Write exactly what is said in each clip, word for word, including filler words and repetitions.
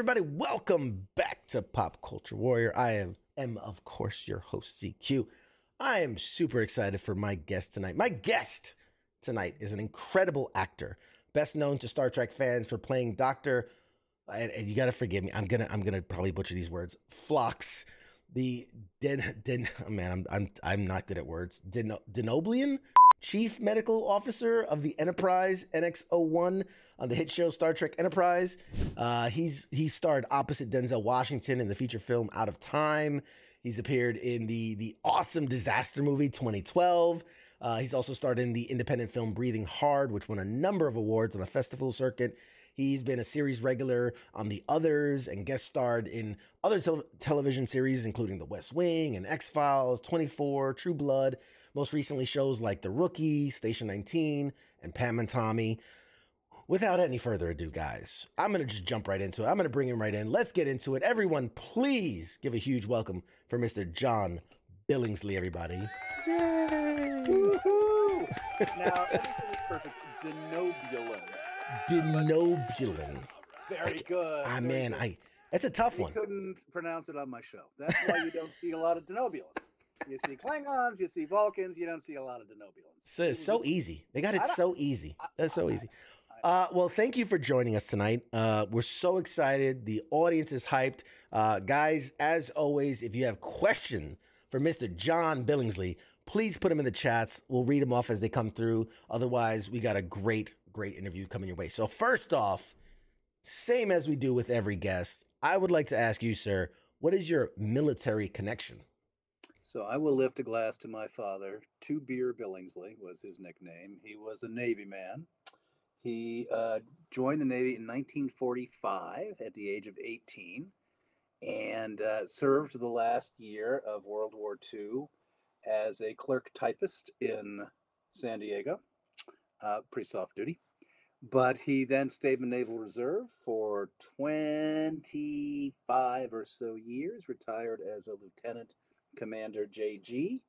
everybody, welcome back to Pop Culture Warrior. I am, am of course, your host, C Q. I am super excited for my guest tonight. My guest tonight is an incredible actor, best known to Star Trek fans for playing Doctor, and, and you gotta forgive me, I'm gonna I'm gonna probably butcher these words, Phlox, the Den, Den oh man, I'm, I'm, I'm not good at words, Den, Denobulan, Chief Medical Officer of the Enterprise N X oh one on the hit show Star Trek Enterprise. Uh, he's he starred opposite Denzel Washington in the feature film Out of Time. He's appeared in the, the awesome disaster movie twenty twelve. Uh, he's also starred in the independent film Breathing Hard, which won a number of awards on the festival circuit. He's been a series regular on The Others and guest starred in other te television series, including The West Wing and X-Files, twenty-four, True Blood. Most recently, shows like The Rookie, Station nineteen, and Pam and Tommy. Without any further ado, guys, I'm going to just jump right into it. I'm going to bring him right in. Let's get into it. Everyone, please give a huge welcome for Mister John Billingsley, everybody. Yay! Woohoo! Now, everything is perfect. Denobulan. Denobulan. Very I, good. Ah, very man, good. I that's a tough I one. I couldn't pronounce it on my show. That's why you don't see a lot of Denobulans. You see Klingons, you see Vulcans, you don't see a lot of Denobulans. So it's so easy. They got it so easy. That's so easy. Uh, well, thank you for joining us tonight. Uh, we're so excited. The audience is hyped. Uh, guys, as always, if you have a question for Mister John Billingsley, please put them in the chats. We'll read them off as they come through. Otherwise, we got a great, great interview coming your way. So first off, same as we do with every guest, I would like to ask you, sir, what is your military connection? So I will lift a glass to my father. Two Beer Billingsley was his nickname. He was a Navy man. He uh, joined the Navy in nineteen forty-five at the age of eighteen and uh, served the last year of World War Two as a clerk typist in San Diego. Uh, pretty soft duty. But he then stayed in the Naval Reserve for twenty-five or so years, retired as a lieutenant Commander J G,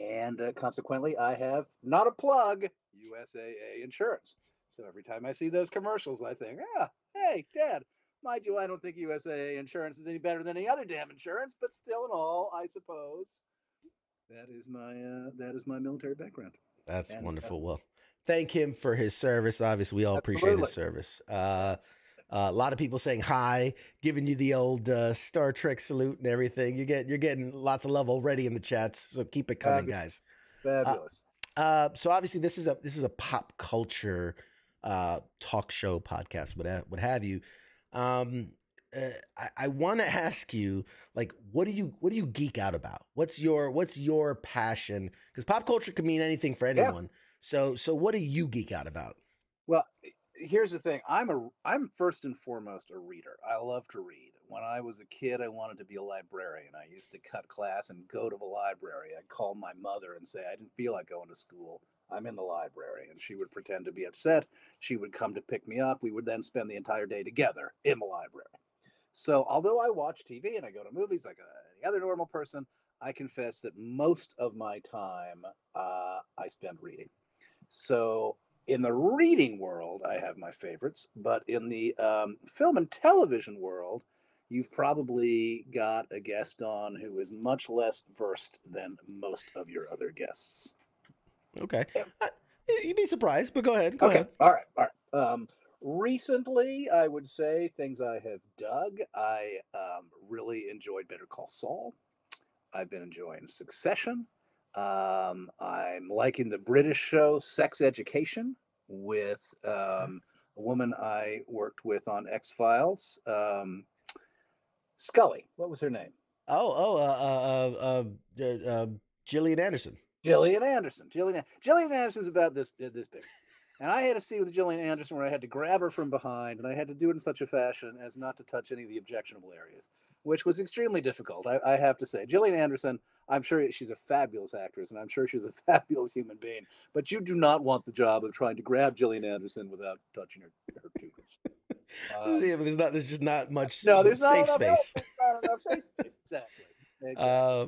and uh, consequently I have, not a plug, U S A A insurance. So every time I see those commercials I think, ah, hey Dad, mind you, I don't think U S A A insurance is any better than any other damn insurance, but still in all, I suppose that is my uh, that is my military background. That's and, wonderful. Uh, well, thank him for his service. Obviously we all appreciate absolutely. his service. Uh Uh, a lot of people saying hi, giving you the old uh, Star Trek salute and everything. You get, you're getting lots of love already in the chats, so keep it coming, Fabulous. guys. Fabulous. Uh, uh, so obviously, this is a this is a pop culture uh, talk show, podcast, what ha what have you. Um, uh, I, I want to ask you, like, what do you what do you geek out about? What's your what's your passion? Because pop culture can mean anything for anyone. Yeah. So so what do you geek out about? Well, here's the thing. I'm a, I'm first and foremost a reader. I love to read. When I was a kid, I wanted to be a librarian. I used to cut class and go to the library. I'd call my mother and say, I didn't feel like going to school. I'm in the library. And she would pretend to be upset. She would come to pick me up. We would then spend the entire day together in the library. So although I watch T V and I go to movies like any other normal person, I confess that most of my time uh, I spend reading. So in the reading world, I have my favorites, but in the um, film and television world, you've probably got a guest on who is much less versed than most of your other guests. Okay. Yeah. Uh, you'd be surprised, but go ahead. Go okay. ahead. All right. All right. Um, recently, I would say things I have dug. I um, really enjoyed Better Call Saul. I've been enjoying Succession. Um, I'm liking the British show Sex Education with um, a woman I worked with on X-Files, um, Scully. What was her name? Oh, oh, uh, uh, uh, uh, uh, Gillian Anderson. Gillian Anderson. Gillian. Gillian Anderson's about this uh, this big, and I had a scene with Gillian Anderson where I had to grab her from behind, and I had to do it in such a fashion as not to touch any of the objectionable areas, which was extremely difficult. I, I have to say, Gillian Anderson, I'm sure she's a fabulous actress, and I'm sure she's a fabulous human being, but you do not want the job of trying to grab Gillian Anderson without touching her, her tutors. Uh, yeah, but there's, not, there's just not much no, there's safe not enough, space. No, there's not enough safe space, exactly. exactly. Uh,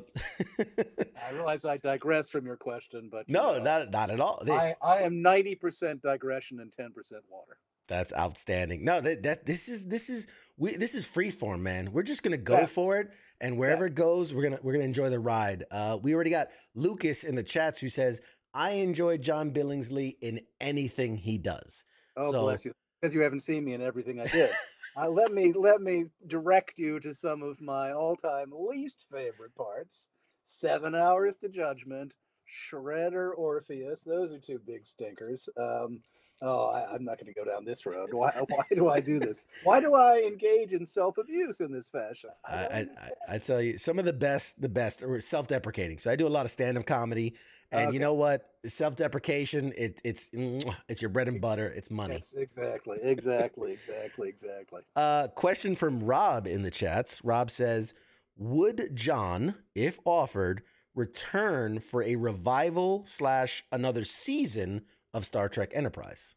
I realize I digress from your question, but you no, know, not, not at all. I, I am ninety percent digression and ten percent water. That's outstanding. No, that, that this is this is we this is freeform, man. We're just gonna go yeah. for it, and wherever yeah. it goes, we're gonna we're gonna enjoy the ride. Uh, we already got Lucas in the chats who says, "I enjoy John Billingsley in anything he does." Oh, so, bless you, because you haven't seen me in everything I did. uh, let me let me direct you to some of my all-time least favorite parts: Seven Hours to Judgment, Shredder, Orpheus. Those are two big stinkers. Um, Oh, I, I'm not going to go down this road. Why, why do I do this? Why do I engage in self-abuse in this fashion? I, I, I, I tell you, some of the best, the best are self-deprecating. So I do a lot of stand-up comedy. And okay. you know what? Self-deprecation, it, it's it's your bread and butter. It's money. Yes, exactly, exactly, exactly, exactly. Uh, question from Rob in the chats. Rob says, would John, if offered, return for a revival slash another season of Star Trek Enterprise?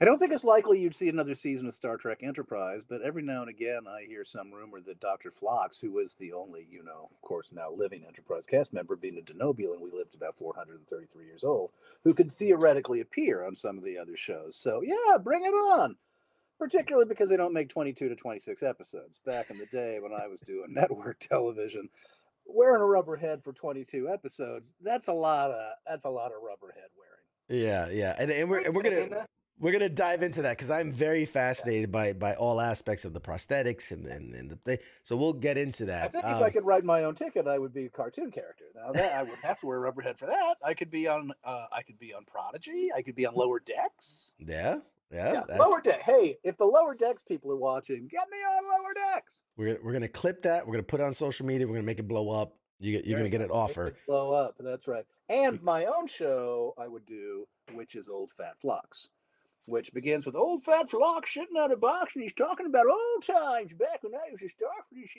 I don't think it's likely you'd see another season of Star Trek Enterprise, but every now and again I hear some rumor that Doctor Phlox, who was the only, you know, of course now living Enterprise cast member, being a Denobulan, we lived about four hundred thirty-three years old, who could theoretically appear on some of the other shows. So yeah, bring it on. Particularly because they don't make twenty-two to twenty-six episodes. Back in the day when I was doing network television, wearing a rubber head for twenty-two episodes, that's a lot of that's a lot of rubber head wearing. Yeah, yeah, and and we're and we're gonna we're gonna dive into that because I'm very fascinated by by all aspects of the prosthetics and and, and the thing. So we'll get into that. I think um, if I could write my own ticket, I would be a cartoon character. Now that I would have to wear a rubber head for that. I could be on uh, I could be on Prodigy. I could be on Lower Decks. Yeah, yeah, yeah Lower Decks. Hey, if the Lower Decks people are watching, get me on Lower Decks. We're we're gonna clip that. We're gonna put it on social media. We're gonna make it blow up. You get you're there gonna get an offer. Blow up. That's right. And my own show I would do, which is Old Fat Phlox, which begins with Old Fat Phlox sitting on a box and he's talking about old times back when I was a starfish,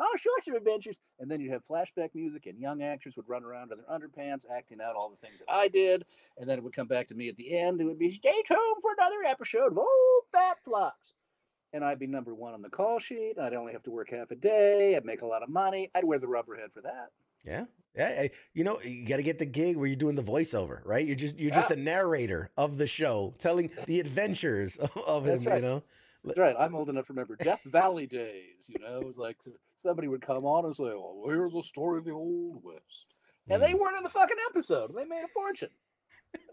all sorts of adventures. And then you have flashback music and young actors would run around in their underpants acting out all the things that I did. And then it would come back to me at the end. It would be, stay tuned for another episode of Old Fat Phlox. And I'd be number one on the call sheet. I'd only have to work half a day. I'd make a lot of money. I'd wear the rubber head for that. Yeah. Yeah. You know, you got to get the gig where you're doing the voiceover, right? You're just you're yeah. just the narrator of the show, telling the adventures of, of him, right. you know? That's right. I'm old enough to remember Death Valley days, you know? It was like somebody would come on and say, well, here's the story of the Old West. And mm. they weren't in the fucking episode. They made a fortune.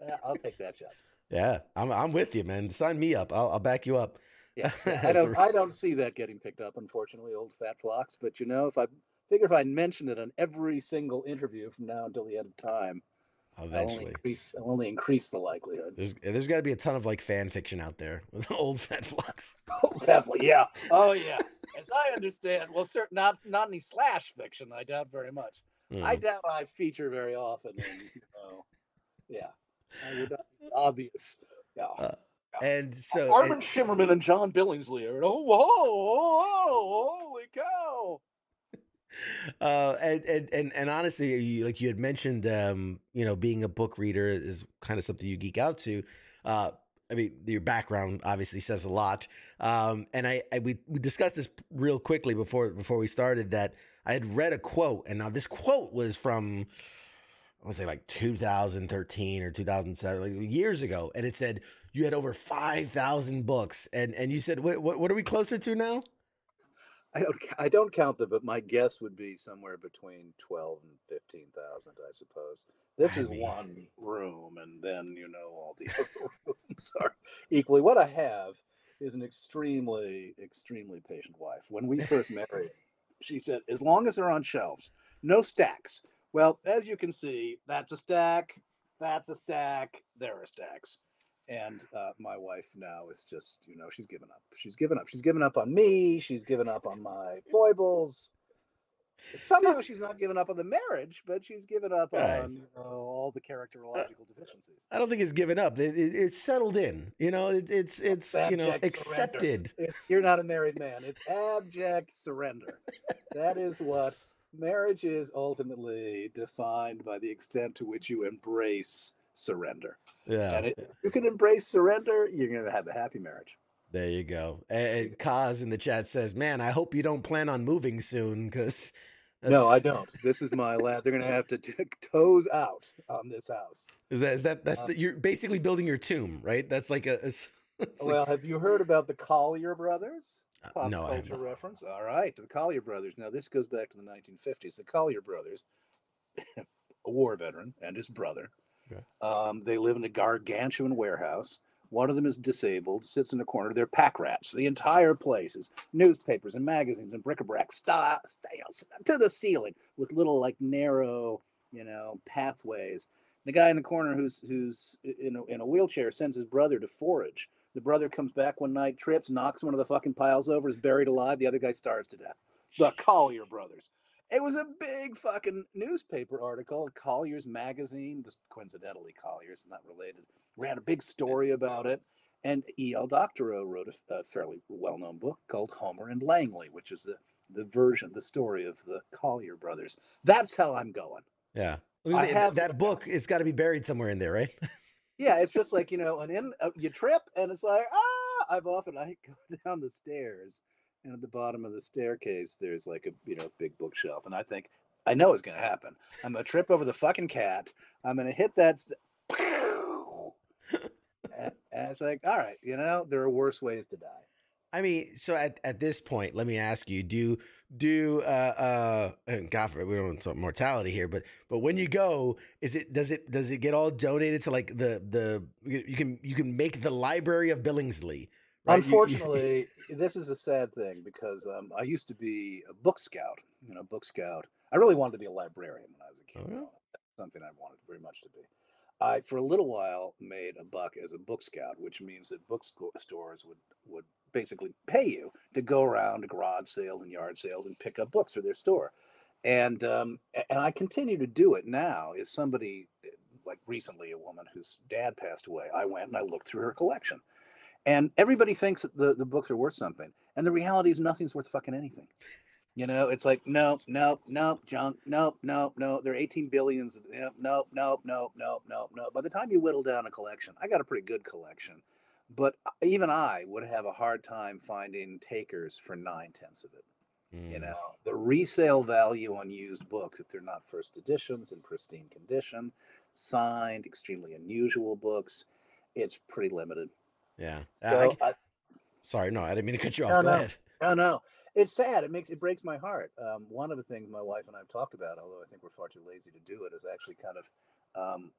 Yeah, I'll take that shot. Yeah. I'm, I'm with you, man. Sign me up. I'll, I'll back you up. Yeah, I don't. I don't see that getting picked up, unfortunately, Old Fat Phlox. But you know, if I figure if I mention it on every single interview from now until the end of time, eventually, I'll only increase, I'll only increase the likelihood. There's there's got to be a ton of like fan fiction out there with Old Fat Phlox. Old Fat Phlox, yeah. Oh yeah. As I understand, well, certain not not any slash fiction. I doubt very much. Mm. I doubt I feature very often. And, you know, yeah, I would, obvious. Yeah. Uh, And so Armin and, Shimmerman and John Billingsley are oh whoa, whoa, whoa holy cow. Uh and, and and and honestly, you, like you had mentioned, um, you know, being a book reader is kind of something you geek out to. Uh I mean, your background obviously says a lot. Um, and I, I we, we discussed this real quickly before before we started that I had read a quote, and now this quote was from I want to say like two thousand thirteen or two thousand seven, like years ago. And it said you had over five thousand books. And and you said, wait, what, what are we closer to now? I don't, I don't count them, but my guess would be somewhere between twelve and fifteen thousand, I suppose. This I is mean, one room. And then, you know, all the other rooms are equally. What I have is an extremely, extremely patient wife. When we first married, she said, as long as they're on shelves, no stacks. Well, as you can see, that's a stack, that's a stack, there are stacks. And uh, my wife now is just, you know, she's given up. She's given up. She's given up on me. She's given up on my foibles. Somehow she's not given up on the marriage, but she's given up right. on you know, all the characterological deficiencies. I don't think it's given up. It, it, it's settled in. You know, it, it's, it's abject you know, accepted. It's, you're not a married man. It's abject surrender. That is what... Marriage is ultimately defined by the extent to which you embrace surrender. Yeah, and it, if you can embrace surrender, you're going to have a happy marriage. There you go. And Kaz in the chat says, man, I hope you don't plan on moving soon. Because no, I don't. This is my lab. They're going to have to take toes out on this house. Is that, is that that's um, the, you're basically building your tomb, right? That's like a, a Well, like, have you heard about the Collier Brothers? Pop no, culture I reference. All right, to the Collier Brothers. Now, this goes back to the nineteen fifties. The Collier Brothers, a war veteran and his brother, okay. um, they live in a gargantuan warehouse. One of them is disabled, sits in a corner. They're pack rats. The entire place is newspapers and magazines and bric-a-brac st- st- to the ceiling with little, like, narrow, you know, pathways. The guy in the corner who's who's in a, in a wheelchair sends his brother to forage. The brother comes back one night, trips, knocks one of the fucking piles over, is buried alive. The other guy starves to death. The Collier Brothers. It was a big fucking newspaper article. Collier's magazine, just coincidentally Collier's, not related, ran a big story about it. And E L Doctorow wrote a, a fairly well-known book called Homer and Langley, which is the, the version, the story of the Collier Brothers. That's how I'm going. Yeah. I have, that book, it's got to be buried somewhere in there, right? Yeah, it's just like, you know, an in, uh, you trip, and it's like, ah, I've often, I go down the stairs, and at the bottom of the staircase, there's like a, you know, big bookshelf, and I think, I know it's going to happen. I'm going to trip over the fucking cat. I'm going to hit that, st- and, and it's like, all right, you know, there are worse ways to die. I mean, so at, at this point, let me ask you, do, do, uh, uh, God forbid, we don't want some mortality here, but, but when you go, is it, does it, does it get all donated to like the, the, you can, you can make the Library of Billingsley, right? Unfortunately, this is a sad thing because, um, I used to be a book scout, you know, book scout. I really wanted to be a librarian when I was a kid. Oh, yeah. That's something I wanted very much to be. I, for a little while, made a buck as a book scout, which means that bookstores would, would basically pay you to go around to garage sales and yard sales and pick up books for their store. And um, and I continue to do it now. If somebody, like recently a woman whose dad passed away, I went and I looked through her collection. And everybody thinks that the, the books are worth something. And the reality is nothing's worth fucking anything. You know, it's like, no, no, no, junk, no, no, no. There are eighteen billions. No, no, no, no, no, no, no. By the time you whittle down a collection, I got a pretty good collection. But even I would have a hard time finding takers for nine-tenths of it. Mm. You know, the resale value on used books, if they're not first editions in pristine condition, signed, extremely unusual books, it's pretty limited. Yeah. So I, I, sorry, no, I didn't mean to cut you off. No, Go no, ahead. No, no. It's sad. It makes it breaks my heart. Um, one of the things my wife and I have talked about, although I think we're far too lazy to do it, is actually kind of um,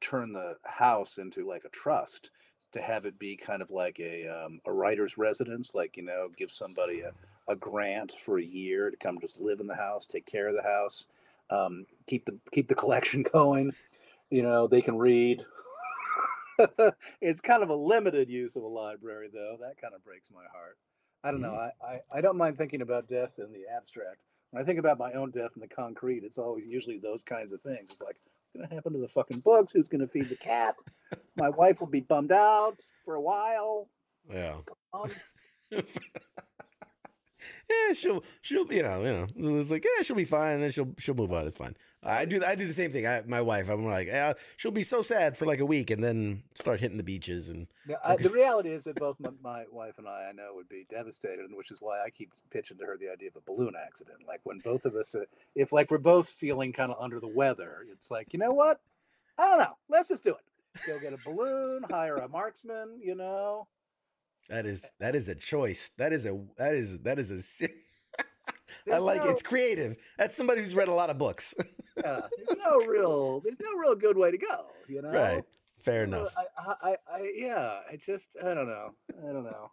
turn the house into like a trust to have it be kind of like a um, a writer's residence, like, you know, give somebody a, a grant for a year to come just live in the house, take care of the house, um, keep the keep the collection going. You know, they can read. It's kind of a limited use of a library, though. That kind of breaks my heart. I don't know. I, I, I don't mind thinking about death in the abstract. When I think about my own death in the concrete, it's always usually those kinds of things. It's like, what's going to happen to the fucking books? Who's going to feed the cat? My wife will be bummed out for a while. Yeah. Yeah, she'll she'll you know you know it's like yeah she'll be fine and then she'll she'll move on. It's fine. I do I do the same thing. I, my wife, I'm like yeah, she'll be so sad for like a week and then start hitting the beaches and. Yeah, I, the reality is that both my, my wife and I I know would be devastated, which is why I keep pitching to her the idea of a balloon accident. Like when both of us, if like we're both feeling kind of under the weather, it's like you know what, I don't know. Let's just do it. Go get a balloon, hire a marksman, you know. That is that is a choice. That is a that is that is a. I like no, it's creative. That's somebody who's read a lot of books. Yeah, there's no real there's no real good way to go. You know, right? Fair you know, enough. I, I, I yeah. I just I don't know. I don't know.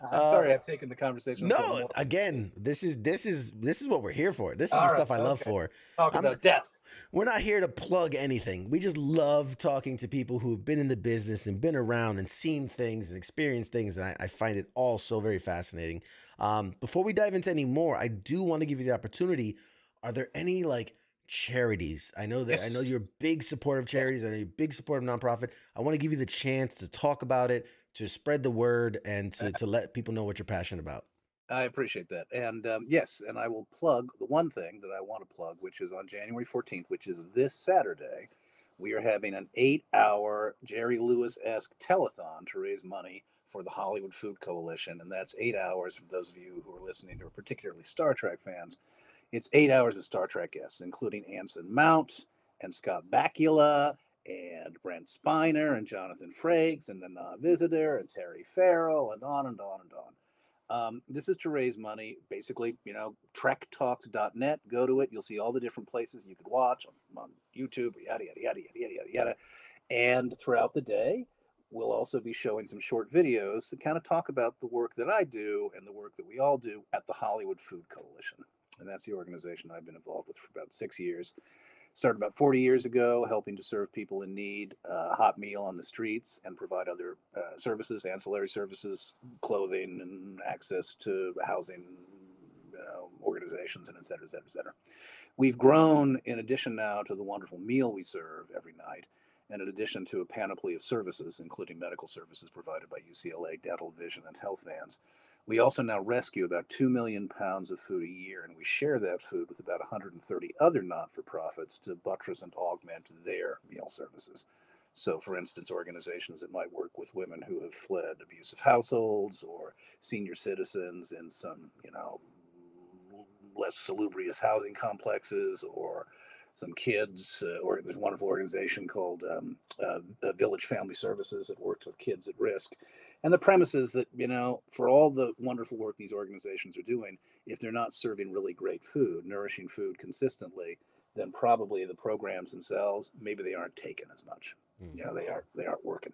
I'm uh, sorry, I've taken the conversation. No, again, this is this is this is what we're here for. This is All the right, stuff I okay. love for. Talk about I'm, death. We're not here to plug anything. We just love talking to people who have been in the business and been around and seen things and experienced things. And I, I find it all so very fascinating. Um, before we dive into any more, I do want to give you the opportunity. Are there any like charities? I know that yes. I know you're a big supporter of charities. I know you're a big supporter of nonprofit. I want to give you the chance to talk about it, to spread the word and to, to let people know what you're passionate about. I appreciate that. And um, yes, and I will plug the one thing that I want to plug, which is on January fourteenth, which is this Saturday, we are having an eight-hour Jerry Lewis-esque telethon to raise money for the Hollywood Food Coalition. And that's eight hours for those of you who are listening who are particularly Star Trek fans. It's eight hours of Star Trek guests, including Anson Mount and Scott Bakula and Brent Spiner and Jonathan Frakes and The Non-Visitor and Terry Farrell and on and on and on. Um, this is to raise money, basically, you know, trek talks dot net. Go to it. You'll see all the different places you could watch on, on YouTube, yada, yada, yada, yada, yada, yada. And throughout the day, we'll also be showing some short videos that kind of talk about the work that I do and the work that we all do at the Hollywood Food Coalition. And that's the organization I've been involved with for about six years. Started about forty years ago, helping to serve people in need, uh, hot meal on the streets, and provide other uh, services, ancillary services, clothing, and access to housing, you know, organizations, and et cetera, et cetera, et cetera. We've grown, in addition now to the wonderful meal we serve every night, and in addition to a panoply of services, including medical services provided by U C L A, dental, vision, and health vans. We also now rescue about two million pounds of food a year, and we share that food with about one hundred thirty other not-for-profits to buttress and augment their meal services. So, for instance, organizations that might work with women who have fled abusive households or senior citizens in some, you know, less salubrious housing complexes, or some kids, uh, or there's a wonderful organization called um, uh, Village Family Services that works with kids at risk. And the premise is that, you know, for all the wonderful work these organizations are doing, if they're not serving really great food, nourishing food consistently, then probably the programs themselves, maybe they aren't taken as much. Mm-hmm. You know, they aren't, they aren't working.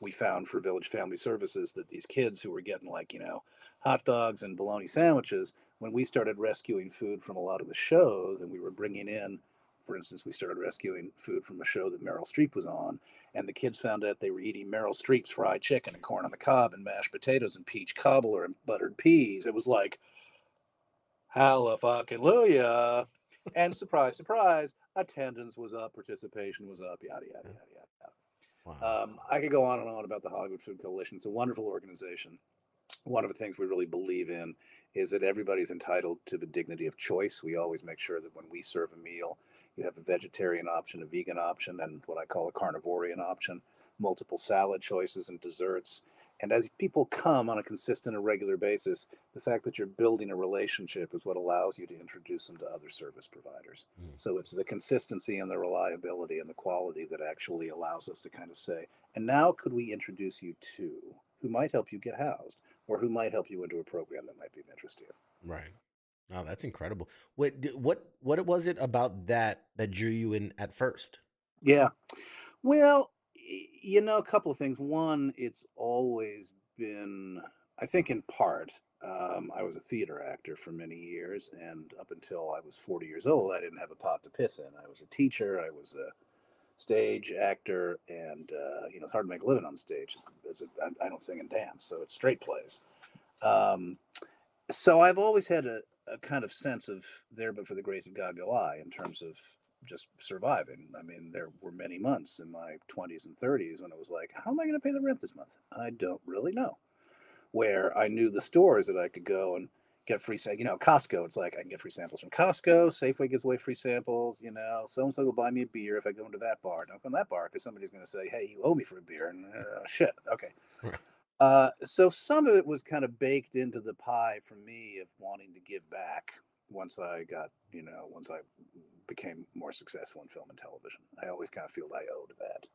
We found for Village Family Services that these kids who were getting, like, you know, hot dogs and bologna sandwiches, when we started rescuing food from a lot of the shows, and we were bringing in, for instance, we started rescuing food from a show that Meryl Streep was on, and the kids found out they were eating Meryl Streep's fried chicken and corn on the cob and mashed potatoes and peach cobbler and buttered peas. It was like, hallelujah. And surprise, surprise, attendance was up, participation was up, yada, yada, yada, yada. Wow. Um, I could go on and on about the Hollywood Food Coalition. It's a wonderful organization. One of the things we really believe in is that everybody's entitled to the dignity of choice. We always make sure that when we serve a meal, you have a vegetarian option, a vegan option, and what I call a carnivorian option, multiple salad choices and desserts. And as people come on a consistent and regular basis, the fact that you're building a relationship is what allows you to introduce them to other service providers. Mm. So it's the consistency and the reliability and the quality that actually allows us to kind of say, and now could we introduce you to who might help you get housed or who might help you into a program that might be of interest to you. Right. Oh, that's incredible. What, what, what was it about that that drew you in at first? Yeah. Well, you know, a couple of things. One, it's always been, I think in part, um, I was a theater actor for many years, and up until I was forty years old, I didn't have a pot to piss in. I was a teacher. I was a stage actor, and, uh, you know, it's hard to make a living on stage. As a, I don't sing and dance, so it's straight plays. Um, so I've always had a, a kind of sense of there, but for the grace of God go I, in terms of just surviving. I mean, there were many months in my twenties and thirties when it was like, how am I going to pay the rent this month? I don't really know. Where I knew the stores that I could go and get free, you know, Costco, it's like I can get free samples from Costco, Safeway gives away free samples, you know, so-and-so will buy me a beer if I go into that bar. Don't go in that bar because somebody's going to say, hey, you owe me for a beer, and uh, shit, okay. Right. Uh, so some of it was kind of baked into the pie for me of wanting to give back once I got, you know, once I became more successful in film and television. I always kind of feel I owed that.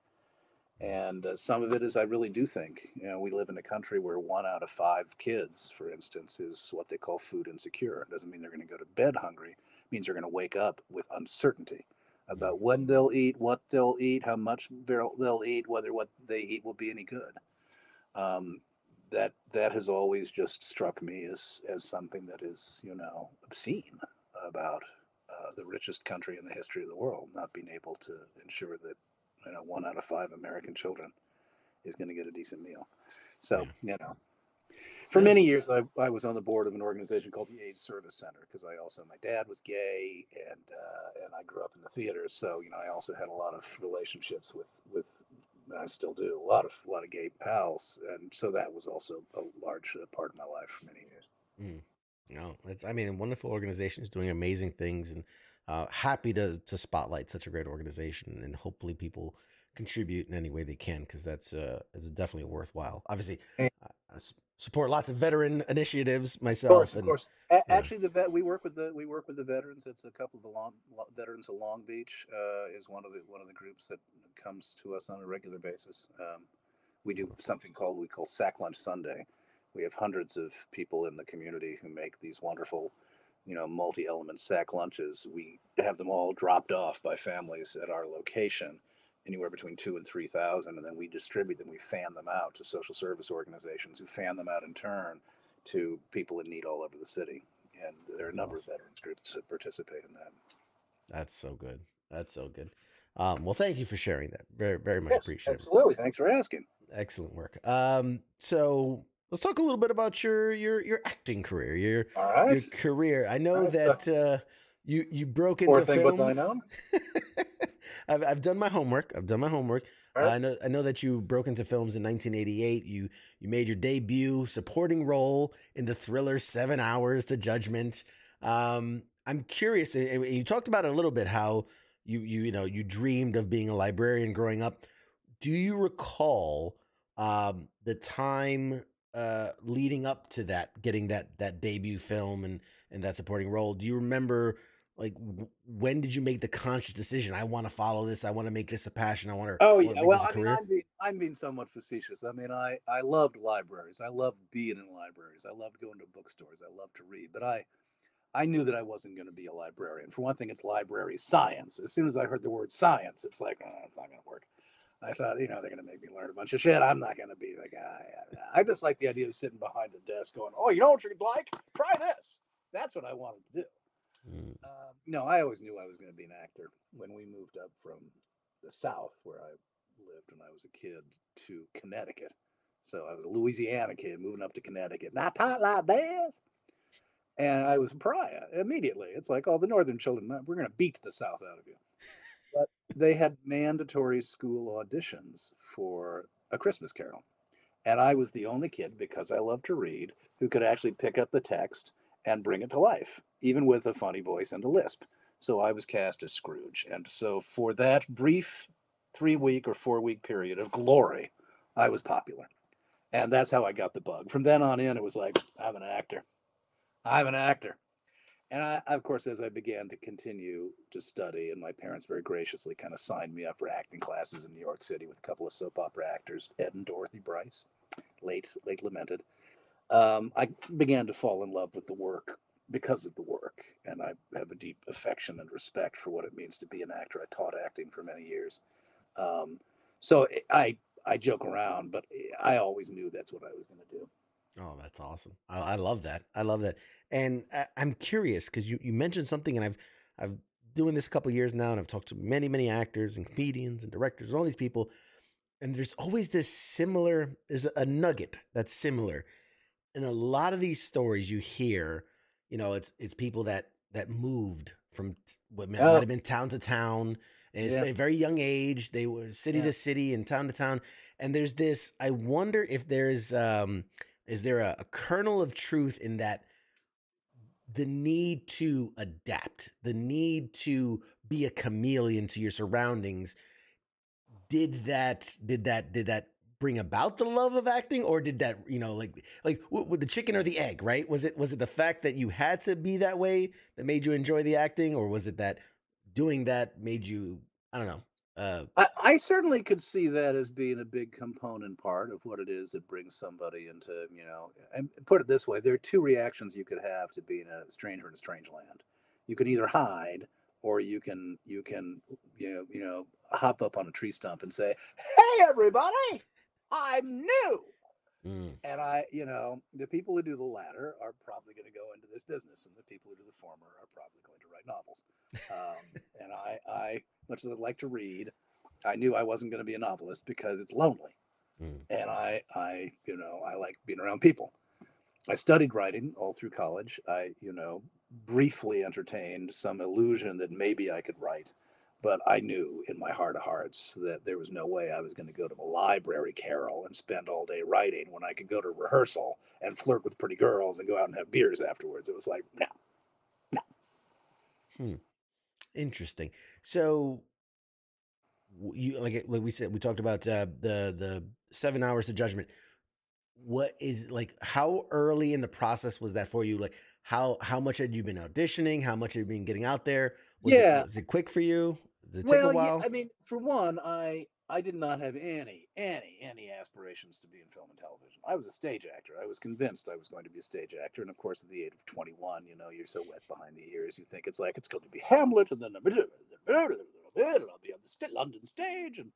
And uh, some of it is I really do think, you know, we live in a country where one out of five kids, for instance, is what they call food insecure. It doesn't mean they're going to go to bed hungry. It means they're going to wake up with uncertainty about when they'll eat, what they'll eat, how much they'll eat, whether what they eat will be any good. Um, that that has always just struck me as as something that is, you know, obscene about uh, the richest country in the history of the world not being able to ensure that, you know, one out of five American children is going to get a decent meal. So, you know, for many years I, I was on the board of an organization called the AIDS Service Center because I also, my dad was gay, and uh, and I grew up in the theater, so, you know, I also had a lot of relationships with with. I still do a lot of a lot of gay pals, and so that was also a large part of my life for many years. Mm. No, it's I mean, wonderful organizations doing amazing things, and uh, happy to to spotlight such a great organization, and hopefully people contribute in any way they can because that's uh, it's definitely worthwhile. Obviously, and, I support lots of veteran initiatives myself. Of course, and, of course. Yeah. Actually, the vet we work with the we work with the veterans. It's a couple of the long, veterans of Long Beach uh, is one of the one of the groups that comes to us on a regular basis. Um, we do something called we call Sack Lunch Sunday. We have hundreds of people in the community who make these wonderful, you know, multi-element sack lunches. We have them all dropped off by families at our location, anywhere between two and three thousand, and then we distribute them. We fan them out to social service organizations, who fan them out in turn to people in need all over the city. And there are a number awesome. of veterans groups that participate in that. That's so good. That's so good. Um, well, thank you for sharing that. Very, very much yes, appreciate absolutely. it. Absolutely. Thanks for asking. Excellent work. Um, so let's talk a little bit about your your your acting career. Your all right. your career. I know right. that uh, you you broke Poor into thing films. But I know. I've I've done my homework. I've done my homework. Right. Uh, I know I know that you broke into films in nineteen eighty-eight. You you made your debut supporting role in the thriller Seven Hours: The Judgment. Um, I'm curious. And you talked about it a little bit. How you you you know you dreamed of being a librarian growing up. Do you recall um, the time uh, leading up to that, getting that that debut film and and that supporting role? Do you remember? Like, when did you make the conscious decision? I want to follow this. I want to make this a passion. I want to. Oh yeah, well, I mean, I'm being, I'm being somewhat facetious. I mean, I I loved libraries. I loved being in libraries. I loved going to bookstores. I loved to read. But I, I knew that I wasn't going to be a librarian. For one thing, it's library science. As soon as I heard the word science, it's like, oh, it's not going to work. I thought, you know, they're going to make me learn a bunch of shit. I'm not going to be the guy. I just like the idea of sitting behind a desk going, oh, you know what you'd like? Try this. That's what I wanted to do. Mm. Uh, no, I always knew I was going to be an actor. When we moved up from the South, where I lived when I was a kid, to Connecticut, so I was a Louisiana kid moving up to Connecticut, and I taught like this, and I was pariah immediately. It's like, oh, the northern children, we're going to beat the South out of you. But they had mandatory school auditions for A Christmas Carol, and I was the only kid, because I loved to read, who could actually pick up the text and bring it to life, even with a funny voice and a lisp. So I was cast as Scrooge. And so for that brief three-week or four-week period of glory, I was popular. And that's how I got the bug. From then on in, it was like, I'm an actor. I'm an actor. And I, of course, as I began to continue to study, and my parents very graciously kind of signed me up for acting classes in New York City with a couple of soap opera actors, Ed and Dorothy Bryce, late, late lamented. Um, I began to fall in love with the work because of the work, and I have a deep affection and respect for what it means to be an actor. I taught acting for many years. Um, so I, I joke around, but I always knew that's what I was going to do. Oh, that's awesome. I, I love that. I love that. And I, I'm curious, because you, you mentioned something, and I've, I've doing this a couple of years now, and I've talked to many, many actors and comedians and directors and all these people. And there's always this similar, there's a, a nugget that's similar. And a lot of these stories you hear, you know, it's it's people that that moved from what might have been town to town, and it's yeah. a very young age. They were city yeah. to city and town to town. And there's this. I wonder if there's um, is there a, a kernel of truth in that? The need to adapt, the need to be a chameleon to your surroundings. Did that? Did that? Did that? Bring about the love of acting, or did that, you know, like, like with the chicken or the egg, right? Was it, was it the fact that you had to be that way that made you enjoy the acting, or was it that doing that made you, I don't know. Uh, I, I certainly could see that as being a big component part of what it is that brings somebody into, you know, and put it this way, there are two reactions you could have to being a stranger in a strange land. You can either hide, or you can, you can, you know, you know, hop up on a tree stump and say, hey, everybody, I'm new. Mm. And I, you know, the people who do the latter are probably going to go into this business, and the people who do the former are probably going to write novels. Um, and I, I, much as I like to read, I knew I wasn't going to be a novelist because it's lonely. Mm. And I, I, you know, I like being around people. I studied writing all through college. I, you know, briefly entertained some illusion that maybe I could write. But I knew in my heart of hearts that there was no way I was going to go to a library carol and spend all day writing when I could go to rehearsal and flirt with pretty girls and go out and have beers afterwards. It was like, no, no. Hmm. Interesting. So you, like, like we said, we talked about uh, the, the seven hours of judgment. what is, like, how early in the process was that for you? Like, how how much had you been auditioning? How much have you been getting out there? Was yeah. It, was it quick for you? Did it well, take a while? Yeah, I mean, for one, I I did not have any, any, any aspirations to be in film and television. I was a stage actor. I was convinced I was going to be a stage actor. And, of course, at the age of twenty-one, you know, you're so wet behind the ears. You think it's like, it's going to be Hamlet, and then I'll be on the London stage. And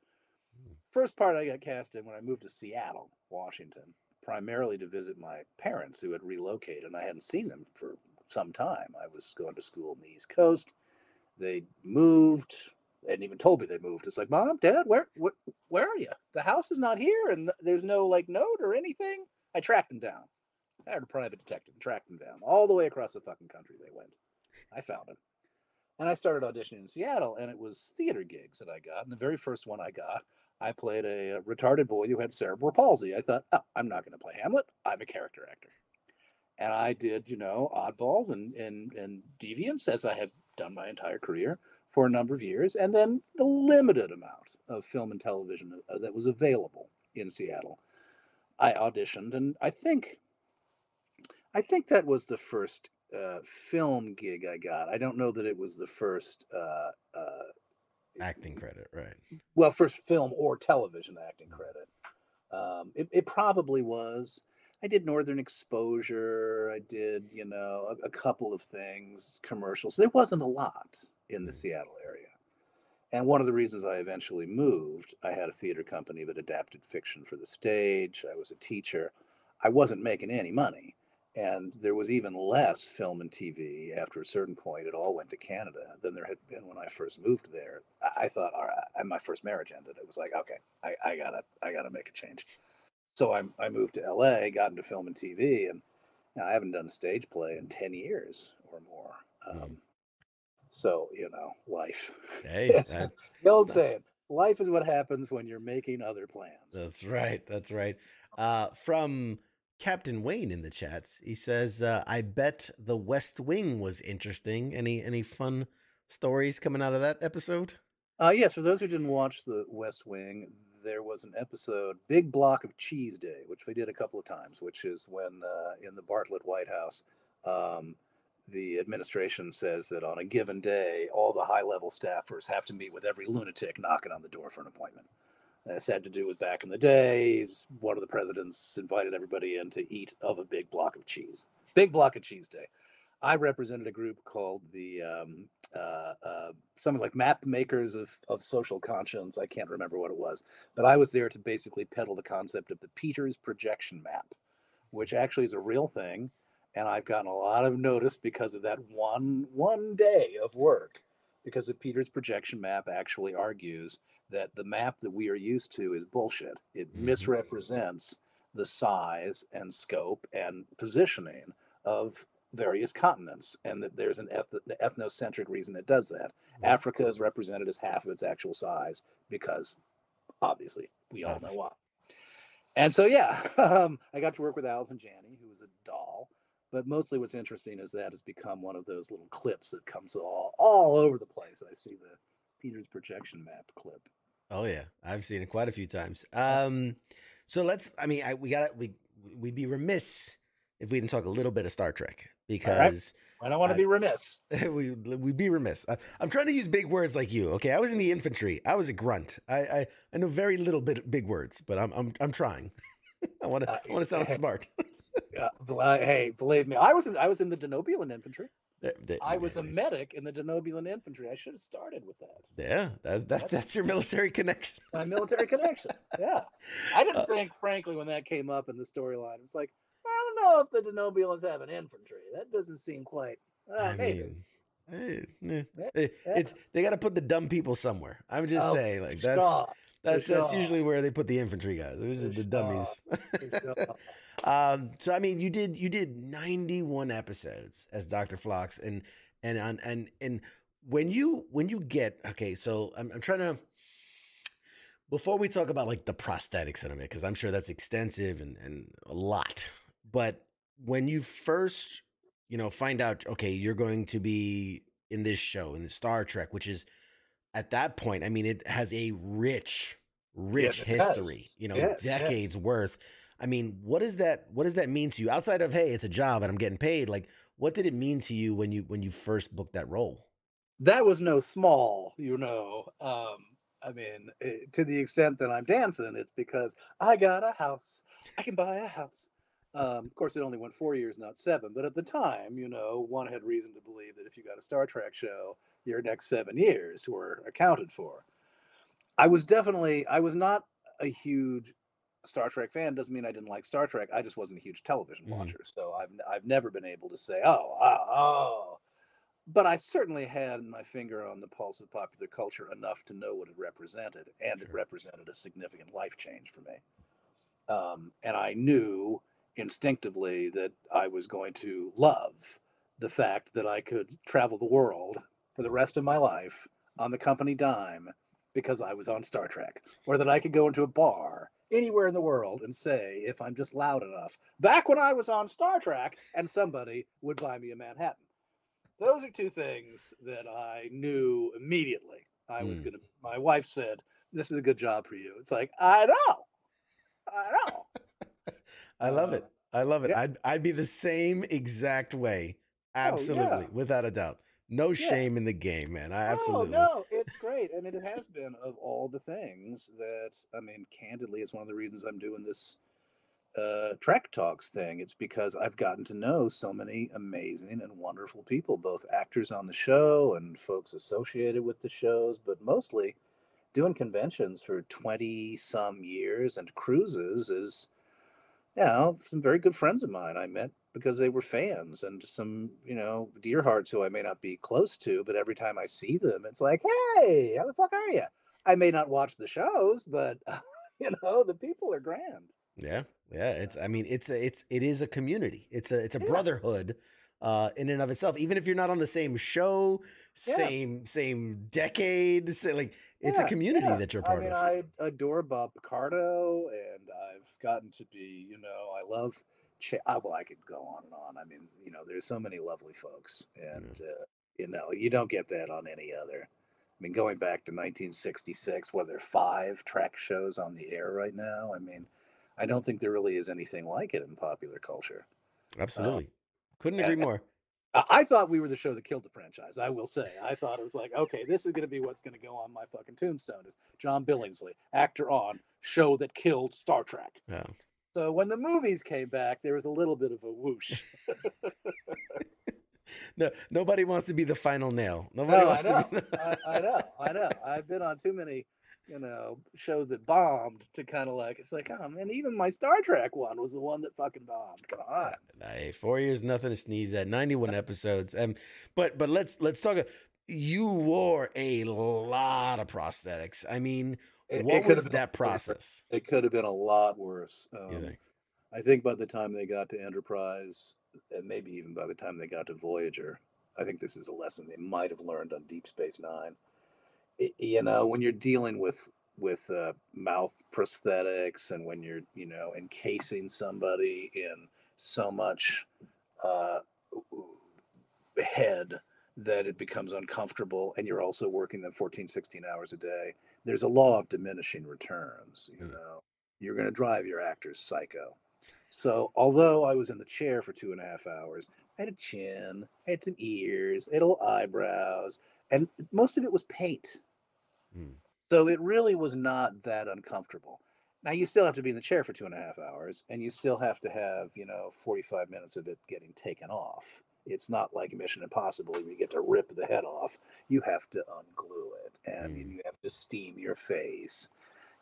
first part I got cast in when I moved to Seattle, Washington, primarily to visit my parents who had relocated, and I hadn't seen them for some time. I was going to school on the East Coast. They moved. They hadn't even told me they moved. It's like, Mom, Dad, where what, where are you? The house is not here, and there's no, like, note or anything. I tracked them down. I hired a private detective, tracked them down. All the way across the fucking country they went. I found them. And I started auditioning in Seattle, and it was theater gigs that I got. And the very first one I got, I played a retarded boy who had cerebral palsy. I thought, oh, I'm not going to play Hamlet. I'm a character actor. And I did, you know, oddballs and, and, and deviance, as I have done my entire career for a number of years. And then the limited amount of film and television that was available in Seattle, I auditioned. And I think, I think that was the first uh, film gig I got. I don't know that it was the first uh, uh acting credit, right? Well, first film or television acting credit. Um, it, it probably was. I did Northern Exposure. I did, you know, a, a couple of things, commercials. There wasn't a lot in the Seattle area. And one of the reasons I eventually moved, I had a theater company that adapted fiction for the stage. I was a teacher. I wasn't making any money. And there was even less film and T V. After a certain point, it all went to Canada than there had been when I first moved there. I thought, all right, and my first marriage ended. It was like, okay, I, I gotta, I gotta make a change. So I, I moved to L A, got into film and T V, and now I haven't done a stage play in ten years or more. Um, mm. So, you know, life. Hey, that's, that, you know what I'm that. saying? Life is what happens when you're making other plans. That's right. That's right. Uh, from Captain Wayne in the chats, he says, uh, I bet The West Wing was interesting. Any any fun stories coming out of that episode? Uh, yes, for those who didn't watch The West Wing, there was an episode, Big Block of Cheese Day, which we did a couple of times, which is when uh, in the Bartlett White House, um, the administration says that on a given day, all the high-level staffers have to meet with every lunatic knocking on the door for an appointment. This had to do with back in the days, one of the presidents invited everybody in to eat of a big block of cheese. Big Block of Cheese Day. I represented a group called the, um, uh, uh, something like Map Makers of, of Social Conscience. I can't remember what it was. But I was there to basically peddle the concept of the Peters Projection Map, which actually is a real thing. And I've gotten a lot of notice because of that one one day of work. Because the Peters Projection Map actually argues that the map that we are used to is bullshit. It misrepresents the size and scope and positioning of various continents, and that there's an eth- ethnocentric reason it does that. Africa is represented as half of its actual size because, obviously, we all know why. And so, yeah, um, I got to work with Alison Janney, who was a doll. But mostly what's interesting is that it's become one of those little clips that comes all, all over the place. I see the Peters Projection Map clip. Oh, yeah. I've seen it quite a few times. Um, so let's, I mean, I, we got we, we'd be remiss if we didn't talk a little bit of Star Trek, because right. I don't want to uh, be remiss. We, we'd be remiss. I, I'm trying to use big words like you. Okay. I was in the infantry. I was a grunt. I, I, I know very little bit big words, but I'm, I'm, I'm trying. I want to, uh, I want to sound smart. Uh, hey, believe me, I was in, I was in the Denobulan infantry. The, the, I was a medic in the Denobulan infantry. I should have started with that. Yeah, that, that, that's, that's your military connection. My military connection. Yeah, I didn't uh, think, frankly, when that came up in the storyline, it's like, I don't know if the Denobulans have an infantry. That doesn't seem quite. Uh, I hey, mean, hey, yeah. Yeah. It's they got to put the dumb people somewhere. I'm just oh, saying, like that's. Straw. That's sure. that's usually where they put the infantry guys. It was just the dummies. Sure. um, so I mean, you did you did ninety-one episodes as Doctor Phlox, and and on and and when you when you get okay, so I'm I'm trying to before we talk about like the prosthetics in a minute, because I'm sure that's extensive and and a lot. But when you first you know find out okay, you're going to be in this show in the Star Trek, which is at that point, I mean, it has a rich, rich yes, history, has. you know, yes, decades yes. worth. I mean, what is that? What does that mean to you outside of, hey, it's a job and I'm getting paid? Like, what did it mean to you when you when you first booked that role? That was no small, you know. Um, I mean, it, to the extent that I'm dancing, it's because I got a house. I can buy a house. Um, of course, it only went four years, not seven. But at the time, you know, one had reason to believe that if you got a Star Trek show, your next seven years were accounted for. I was definitely, I was not a huge Star Trek fan. Doesn't mean I didn't like Star Trek. I just wasn't a huge television watcher. Mm. So I've I've never been able to say, oh, oh, oh. But I certainly had my finger on the pulse of popular culture enough to know what it represented. And sure. It represented a significant life change for me. Um, and I knew instinctively that I was going to love the fact that I could travel the world for the rest of my life on the company dime because I was on Star Trek, or that I could go into a bar anywhere in the world and say, if I'm just loud enough, back when I was on Star Trek, and somebody would buy me a Manhattan. Those are two things that I knew immediately. I was mm. going to, my wife said, this is a good job for you. It's like, I know, I know. I love uh, it. I love it. Yeah. I'd, I'd be the same exact way. Absolutely. Oh, yeah. Without a doubt. No yeah. shame in the game, man. I absolutely. No, no, it's great. And it has been, of all the things that, I mean, candidly, it's one of the reasons I'm doing this uh, Trek Talks thing. It's because I've gotten to know so many amazing and wonderful people, both actors on the show and folks associated with the shows, but mostly doing conventions for twenty some years and cruises is, you know, some very good friends of mine I met because they were fans, and some, you know, dear hearts who I may not be close to, but every time I see them, it's like, hey, how the fuck are you? I may not watch the shows, but you know, the people are grand. Yeah. Yeah. It's, I mean, it's, a, it's, it is a community. It's a, it's a yeah. brotherhood uh, in and of itself, even if you're not on the same show, yeah. same, same decade, say, like it's yeah. a community yeah. that you're part I mean, of. I adore Bob Picardo, and I've gotten to be, you know, I love, I, well, I could go on and on. I mean, you know, there's so many lovely folks, and yeah. uh, you know, you don't get that on any other. I mean, going back to nineteen sixty-six, where there are five Trek shows on the air right now. I mean, I don't think there really is anything like it in popular culture. Absolutely, um, couldn't agree and, more. I thought we were the show that killed the franchise. I will say, I thought it was like, okay, this is going to be what's going to go on my fucking tombstone: is John Billingsley, actor on show that killed Star Trek. Yeah. So when the movies came back, there was a little bit of a whoosh. No, nobody wants to be the final nail. Nobody no, wants I know. To be the... I, I know, I know. I've been on too many, you know, shows that bombed to kind of like, it's like, oh man, even my Star Trek one was the one that fucking bombed. Come on. Hey, four years, nothing to sneeze at. ninety-one episodes. Um, but but let's let's talk. You wore a lot of prosthetics. I mean. It, what it was that been, process? It could have been a lot worse. Um, think? I think by the time they got to Enterprise, and maybe even by the time they got to Voyager, I think this is a lesson they might have learned on Deep Space Nine. It, you know, when you're dealing with with uh, mouth prosthetics, and when you're, you know, encasing somebody in so much uh, head that it becomes uncomfortable, and you're also working them fourteen, sixteen hours a day, there's a law of diminishing returns. You know, you're going to drive your actors psycho. So although I was in the chair for two and a half hours, I had a chin, I had some ears, I had little eyebrows, and most of it was paint. Hmm. So it really was not that uncomfortable. Now, you still have to be in the chair for two and a half hours, and you still have to have, you know, forty-five minutes of it getting taken off. It's not like Mission Impossible. You get to rip the head off. You have to unglue it, and mm. you have to steam your face.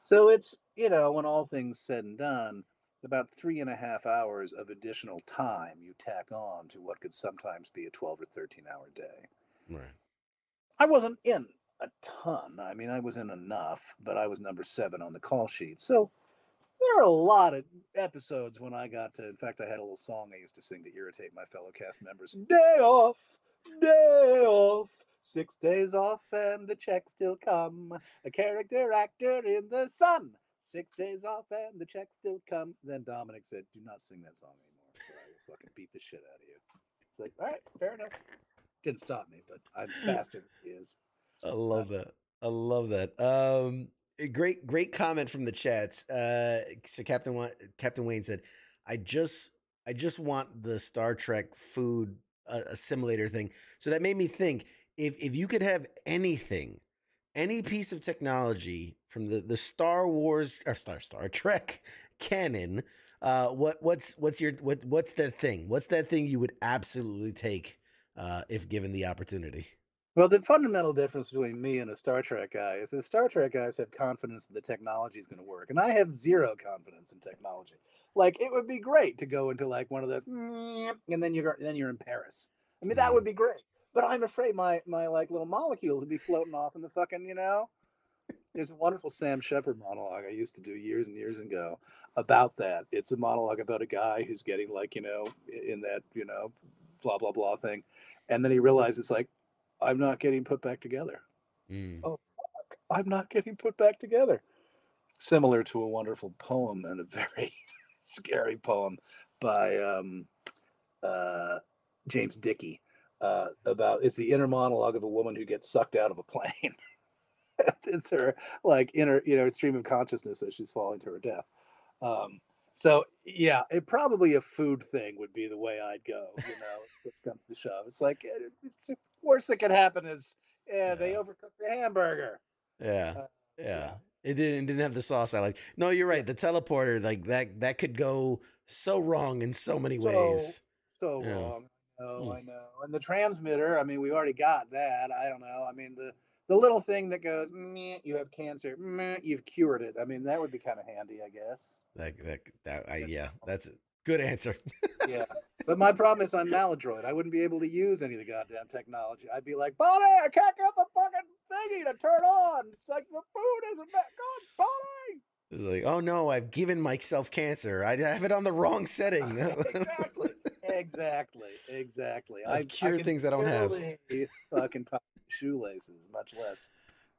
So it's, you know, when all things said and done, about three and a half hours of additional time you tack on to what could sometimes be a twelve or thirteen hour day. Right. I wasn't in a ton. I mean, I was in enough, but I was number seven on the call sheet. So there are a lot of episodes when I got to, in fact, I had a little song I used to sing to irritate my fellow cast members. Day off, day off, six days off and the checks still come. A character actor in the sun, six days off and the checks still come. Then Dominic said, do not sing that song anymore, so I will fucking beat the shit out of you. It's like, all right, fair enough. Didn't stop me, but I'm faster than he is. I love um, that. I love that. Um... Great, great comment from the chats. Uh, so Captain Captain Wayne said, "I just, I just want the Star Trek food uh, assimilator thing." So that made me think: if if you could have anything, any piece of technology from the the Star Wars or Star Star Trek canon, uh, what what's what's your what what's that thing? What's that thing you would absolutely take uh, if given the opportunity? Well, the fundamental difference between me and a Star Trek guy is that Star Trek guys have confidence that the technology is going to work, and I have zero confidence in technology. Like, it would be great to go into like one of those, and then you're then you're in Paris. I mean, that would be great. But I'm afraid my my like little molecules would be floating off in the fucking, you know. There's a wonderful Sam Shepard monologue I used to do years and years ago about that. It's a monologue about a guy who's getting like, you know, in that, you know, blah blah blah thing, and then he realizes like, I'm not getting put back together. Mm. Oh, fuck. I'm not getting put back together. Similar to a wonderful poem and a very scary poem by um, uh, James Dickey uh, about, it's the inner monologue of a woman who gets sucked out of a plane. It's her like inner, you know, stream of consciousness as she's falling to her death. Um, so yeah, it probably a food thing would be the way I'd go. You know, if it comes to shove, it's like it, it's just, worst that could happen is yeah, yeah. they overcooked the hamburger. Yeah. Uh, yeah, yeah. It didn't didn't have the sauce I like. No, you're right. The teleporter, like that, that could go so wrong in so many so, ways. So yeah. wrong. Oh, mm. I know. And the transmitter. I mean, we already got that. I don't know. I mean, the the little thing that goes, meh, you have cancer. Meh, you've cured it. I mean, that would be kind of handy, I guess. That that that. I, yeah, that's it. Good answer. Yeah. But my problem is I'm maladroit. I wouldn't be able to use any of the goddamn technology. I'd be like, Bonnie, I can't get the fucking thingy to turn on. It's like the food isn't that good, Bonnie. It's like, oh no, I've given myself cancer. I have it on the wrong setting. Exactly. Exactly. Exactly. I've, I've cured I things I don't have. Fucking tie shoelaces, much less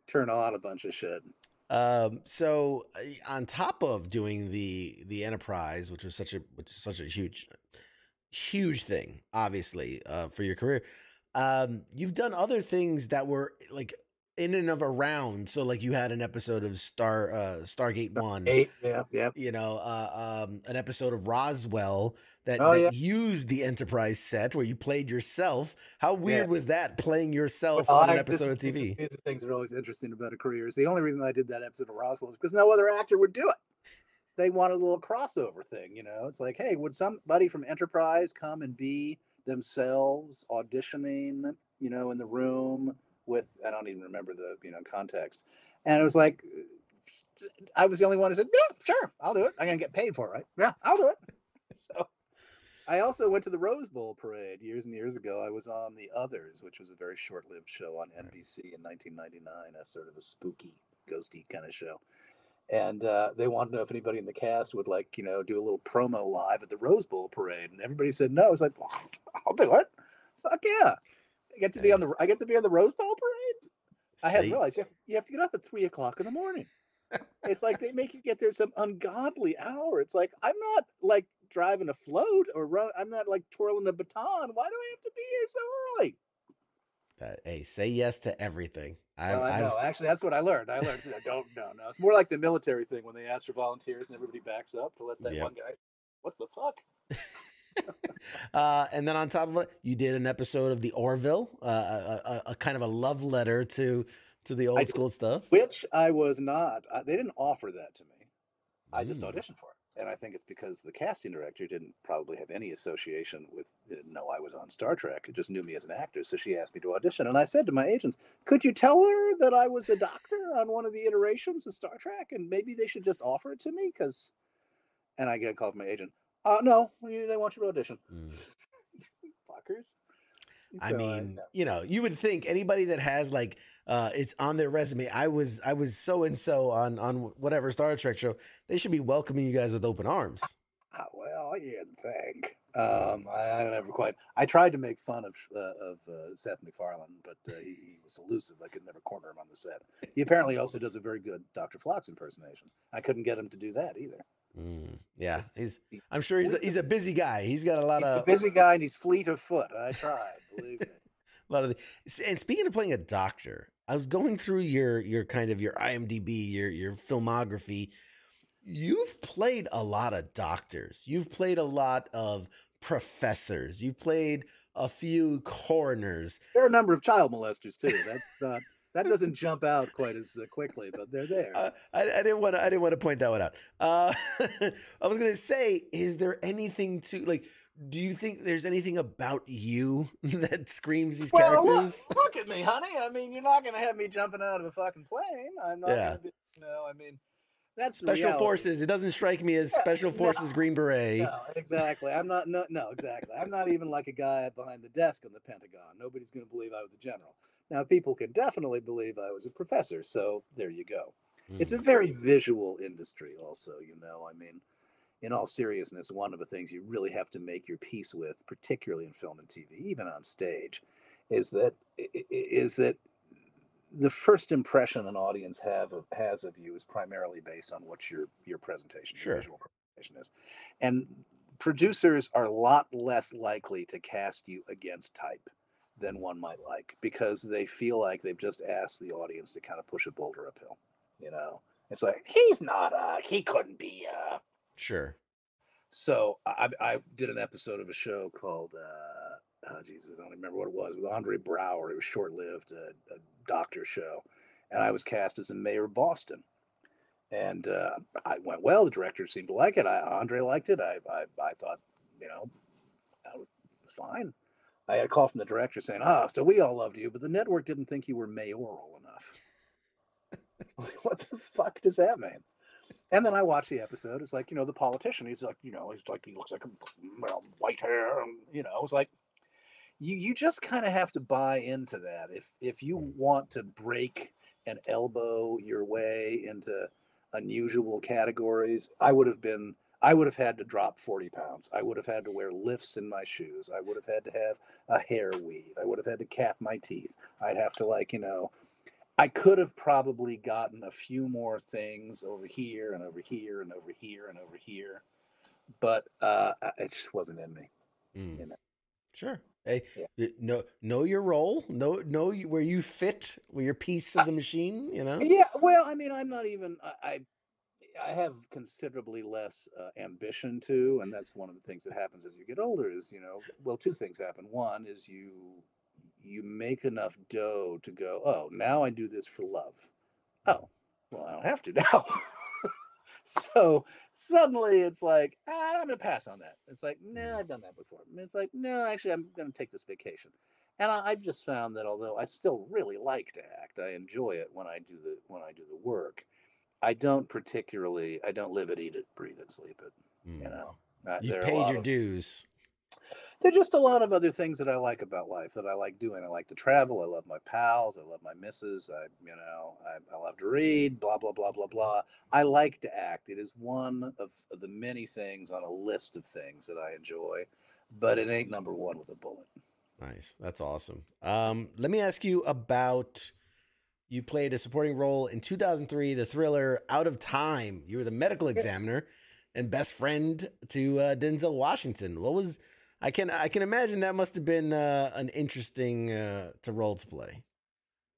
turn on a bunch of shit. Um, so on top of doing the, the Enterprise, which was such a, which is such a huge, huge thing, obviously, uh, for your career, um, you've done other things that were like in and of around. So like you had an episode of Star, uh, Stargate One, Eight, yeah, yeah. you know, uh, um, an episode of Roswell that, oh, that yeah. used the Enterprise set where you played yourself. How weird yeah. was that, playing yourself well, on an I, episode of T V? These things are always interesting about a career. Is the only reason I did that episode of Roswell is because no other actor would do it. They want a little crossover thing, you know? It's like, hey, would somebody from Enterprise come and be themselves auditioning, you know, in the room with, I don't even remember the, you know, context. And it was like, I was the only one who said, yeah, sure, I'll do it. I'm going to get paid for it, right? Yeah, I'll do it. So I also went to the Rose Bowl parade years and years ago. I was on The Others, which was a very short-lived show on N B C in nineteen ninety-nine, a sort of a spooky, ghosty kind of show. And uh, they wanted to know if anybody in the cast would, like, you know, do a little promo live at the Rose Bowl parade. And everybody said no. I was like, well, I'll do it. Fuck yeah! I get to be on the I get to be on the Rose Bowl parade. See? I hadn't realized you have, you have to get up at three o'clock in the morning. It's like they make you get there some ungodly hour. It's like I'm not like. driving a float or run I'm not like twirling a baton. Why do I have to be here so early? That, hey, say yes to everything. I, well, I know. I've... Actually, that's what I learned. I learned I don't know. No, it's more like the military thing when they ask for volunteers and everybody backs up to let that yep. one guy. What the fuck? uh, and then on top of it, you did an episode of the Orville, uh, a, a, a kind of a love letter to to the old I school did, stuff, which I was not. I, they didn't offer that to me. Mm. I just auditioned for it. And I think it's because the casting director didn't probably have any association with, didn't know I was on Star Trek. It just knew me as an actor. So she asked me to audition. And I said to my agents, could you tell her that I was a doctor on one of the iterations of Star Trek? And maybe they should just offer it to me? Because, and I get a call from my agent, uh, no, they want you to audition. Mm. Fuckers. So, I mean, uh, you know, you would think anybody that has like, Uh, it's on their resume. I was I was so and so on on whatever Star Trek show. They should be welcoming you guys with open arms. Ah, well, you'd think. Um, I, I never quite. I tried to make fun of uh, of uh, Seth MacFarlane, but uh, he, he was elusive. I could never corner him on the set. He apparently also does a very good Doctor Phlox impersonation. I couldn't get him to do that either. Mm, yeah, he's. I'm sure he's a, he's a busy guy. He's got a lot he's of a busy guy, and he's fleet of foot. I tried. Believe me. A lot of the, and speaking of playing a doctor, I was going through your your kind of your IMDb, your your filmography. You've played a lot of doctors. You've played a lot of professors. You've played a few coroners. There are a number of child molesters too. That's uh, that doesn't jump out quite as quickly, but they're there. Uh, I, I didn't want to. I didn't want to point that one out. Uh, I was going to say, is there anything to like? Do you think there's anything about you that screams these well, characters? Look, look at me, honey. I mean, you're not going to have me jumping out of a fucking plane. I'm not yeah. going to be, you know, I mean, that's special reality. Forces. It doesn't strike me as yeah, special forces, no, Green Beret. No, exactly. I'm not, no, no, exactly. I'm not even like a guy behind the desk in the Pentagon. Nobody's going to believe I was a general. Now, people can definitely believe I was a professor. So there you go. Mm. It's a very visual industry also, you know, I mean, in all seriousness, one of the things you really have to make your peace with, particularly in film and T V, even on stage, is that is that the first impression an audience have of, has of you is primarily based on what your your presentation, sure. your visual presentation is. And producers are a lot less likely to cast you against type than one might like, because they feel like they've just asked the audience to kind of push a boulder uphill. You know, it's like, he's not a, he couldn't be a. Sure. So I, I did an episode of a show called, uh, oh, Jesus, I don't remember what it was, with Andre Brower. It was short-lived, a, a doctor show. And I was cast as the mayor of Boston. And uh, I went well. The director seemed to like it. I, Andre liked it. I, I, I thought, you know, I was fine. I had a call from the director saying, ah, oh, so we all loved you, but the network didn't think you were mayoral enough. It's like, what the fuck does that mean? And then I watched the episode. It's like, you know, the politician, he's like, you know, he's like, he looks like, well, white hair. And, you know, it's like, you, you just kind of have to buy into that. If, if you want to break and elbow your way into unusual categories, I would have been, I would have had to drop forty pounds. I would have had to wear lifts in my shoes. I would have had to have a hair weave. I would have had to cap my teeth. I'd have to, like, you know, I could have probably gotten a few more things over here and over here and over here and over here, but uh, it just wasn't in me. Mm. You know? Sure. Hey, yeah. know, know your role, know, know where you fit, where your piece of the machine, you know? Yeah. Well, I mean, I'm not even, I, I have considerably less uh, ambition too. And that's one of the things that happens as you get older is, you know, well, two things happen. One is you, you make enough dough to go, oh, now I do this for love. Oh, well, I don't have to now. So suddenly it's like, ah, I'm going to pass on that. It's like, no, nah, I've done that before. And it's like, no, actually, I'm going to take this vacation. And I, I've just found that although I still really like to act, I enjoy it when I do the when I do the work. I don't particularly, I don't live it, eat it, breathe it, sleep it. Mm. You know, you paid your of, dues. There's just a lot of other things that I like about life that I like doing. I like to travel. I love my pals. I love my missus. I, you know, I, I love to read, blah, blah, blah, blah, blah. I like to act. It is one of the many things on a list of things that I enjoy, but it ain't number one with a bullet. Nice. That's awesome. Um, let me ask you about, you played a supporting role in two thousand three, the thriller Out of Time. You were the medical examiner and best friend to uh, Denzel Washington. What was... I can I can imagine that must have been uh, an interesting uh, to role to play.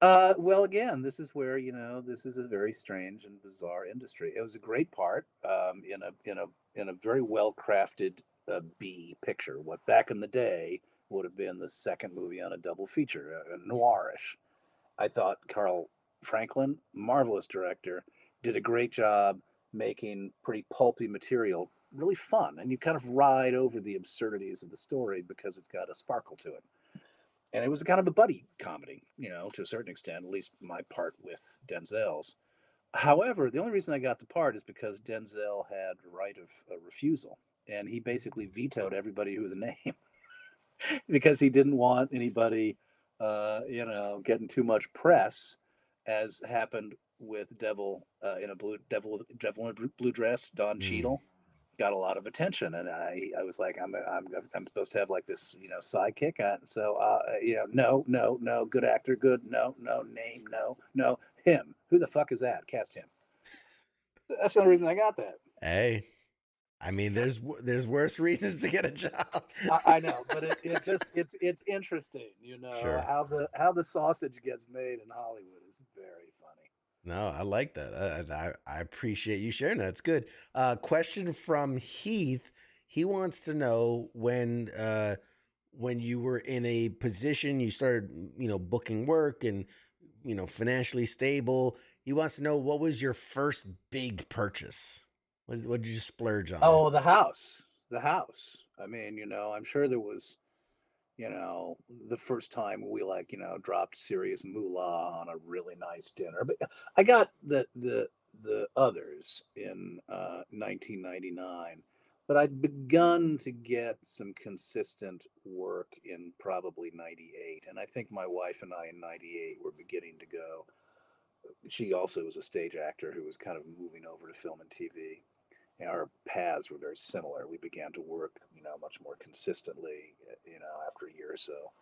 Uh, well, again, this is where, you know, this is a very strange and bizarre industry. It was a great part um, in a in a in a very well crafted uh, B picture. What back in the day would have been the second movie on a double feature, uh, noirish. I thought Carl Franklin, marvelous director, did a great job making pretty pulpy material really fun, and you kind of ride over the absurdities of the story because it's got a sparkle to it. And it was kind of a buddy comedy, you know, to a certain extent, at least my part with Denzel's. However, the only reason I got the part is because Denzel had right of uh, refusal, and he basically vetoed everybody who was a name because he didn't want anybody, uh, you know, getting too much press, as happened with Devil uh, in a blue Devil, Devil in a Blue Dress, Don mm. Cheadle. Got a lot of attention, and I, I was like, I'm, I'm, I'm supposed to have like this, you know, sidekick. On, so, uh, you know, no, no, no, good actor, good, no, no, name, no, no, him. Who the fuck is that? Cast him. That's the only reason I got that. Hey, I mean, there's there's worse reasons to get a job. I, I know, but it, it just it's it's interesting, you know, sure. how the how the sausage gets made in Hollywood is very funny. No, I like that. I, I, I appreciate you sharing that. It's good. Uh, question from Heath. He wants to know when uh, when you were in a position, you started, you know, booking work and, you know, financially stable. He wants to know, what was your first big purchase? What did you splurge on? Oh, the house, the house. I mean, you know, I'm sure there was, you know, the first time we like, you know, dropped serious moolah on a really nice dinner. But I got the the the others in uh, nineteen ninety-nine, but I'd begun to get some consistent work in probably ninety-eight, and I think my wife and I in ninety-eight were beginning to go. She also was a stage actor who was kind of moving over to film and T V. And our paths were very similar. We began to work, you know, much more consistently, you know, after a year or so.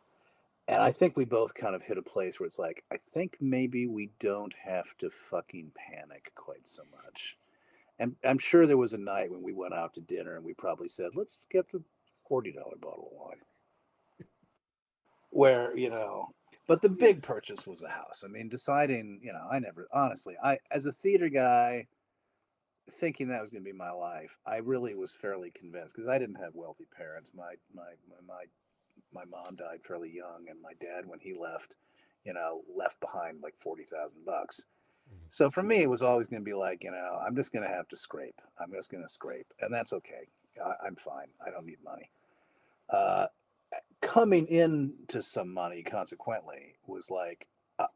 And I think we both kind of hit a place where it's like, I think maybe we don't have to fucking panic quite so much. And I'm sure there was a night when we went out to dinner and we probably said, let's get the forty dollar bottle of wine. Where, you know... But the big purchase was a house. I mean, deciding, you know, I never, honestly, I, as a theater guy, thinking that was going to be my life, I really was fairly convinced because I didn't have wealthy parents. My, my, my, my mom died fairly young, and my dad, when he left, you know, left behind like forty thousand bucks. So for me, it was always going to be like, you know, I'm just going to have to scrape. I'm just going to scrape. And that's okay. I, I'm fine. I don't need money. Uh, Coming into some money, consequently, was like, uh,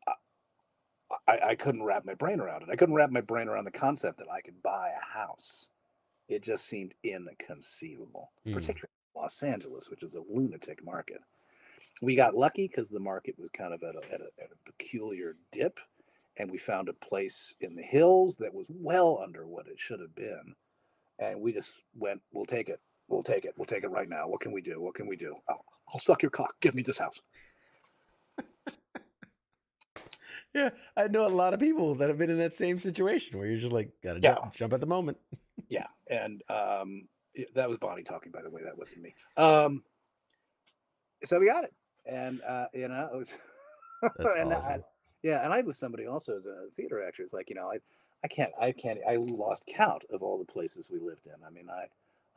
I, I couldn't wrap my brain around it. I couldn't wrap my brain around the concept that I could buy a house. It just seemed inconceivable, mm. particularly in Los Angeles, which is a lunatic market. We got lucky because the market was kind of at a, at, a, at a peculiar dip, and we found a place in the hills that was well under what it should have been. And we just went, we'll take it. We'll take it. We'll take it right now. What can we do? What can we do? I'll, I'll suck your cock. Give me this house. Yeah, I know a lot of people that have been in that same situation where you're just like, gotta yeah. jump, jump at the moment. Yeah, and um, it, that was Bonnie talking, by the way. That wasn't me. Um, so we got it, and uh, you know, it was. That's and awesome. I, yeah, and I was somebody also as a theater actor. It's like, you know, I, I can't, I can't, I lost count of all the places we lived in. I mean, I.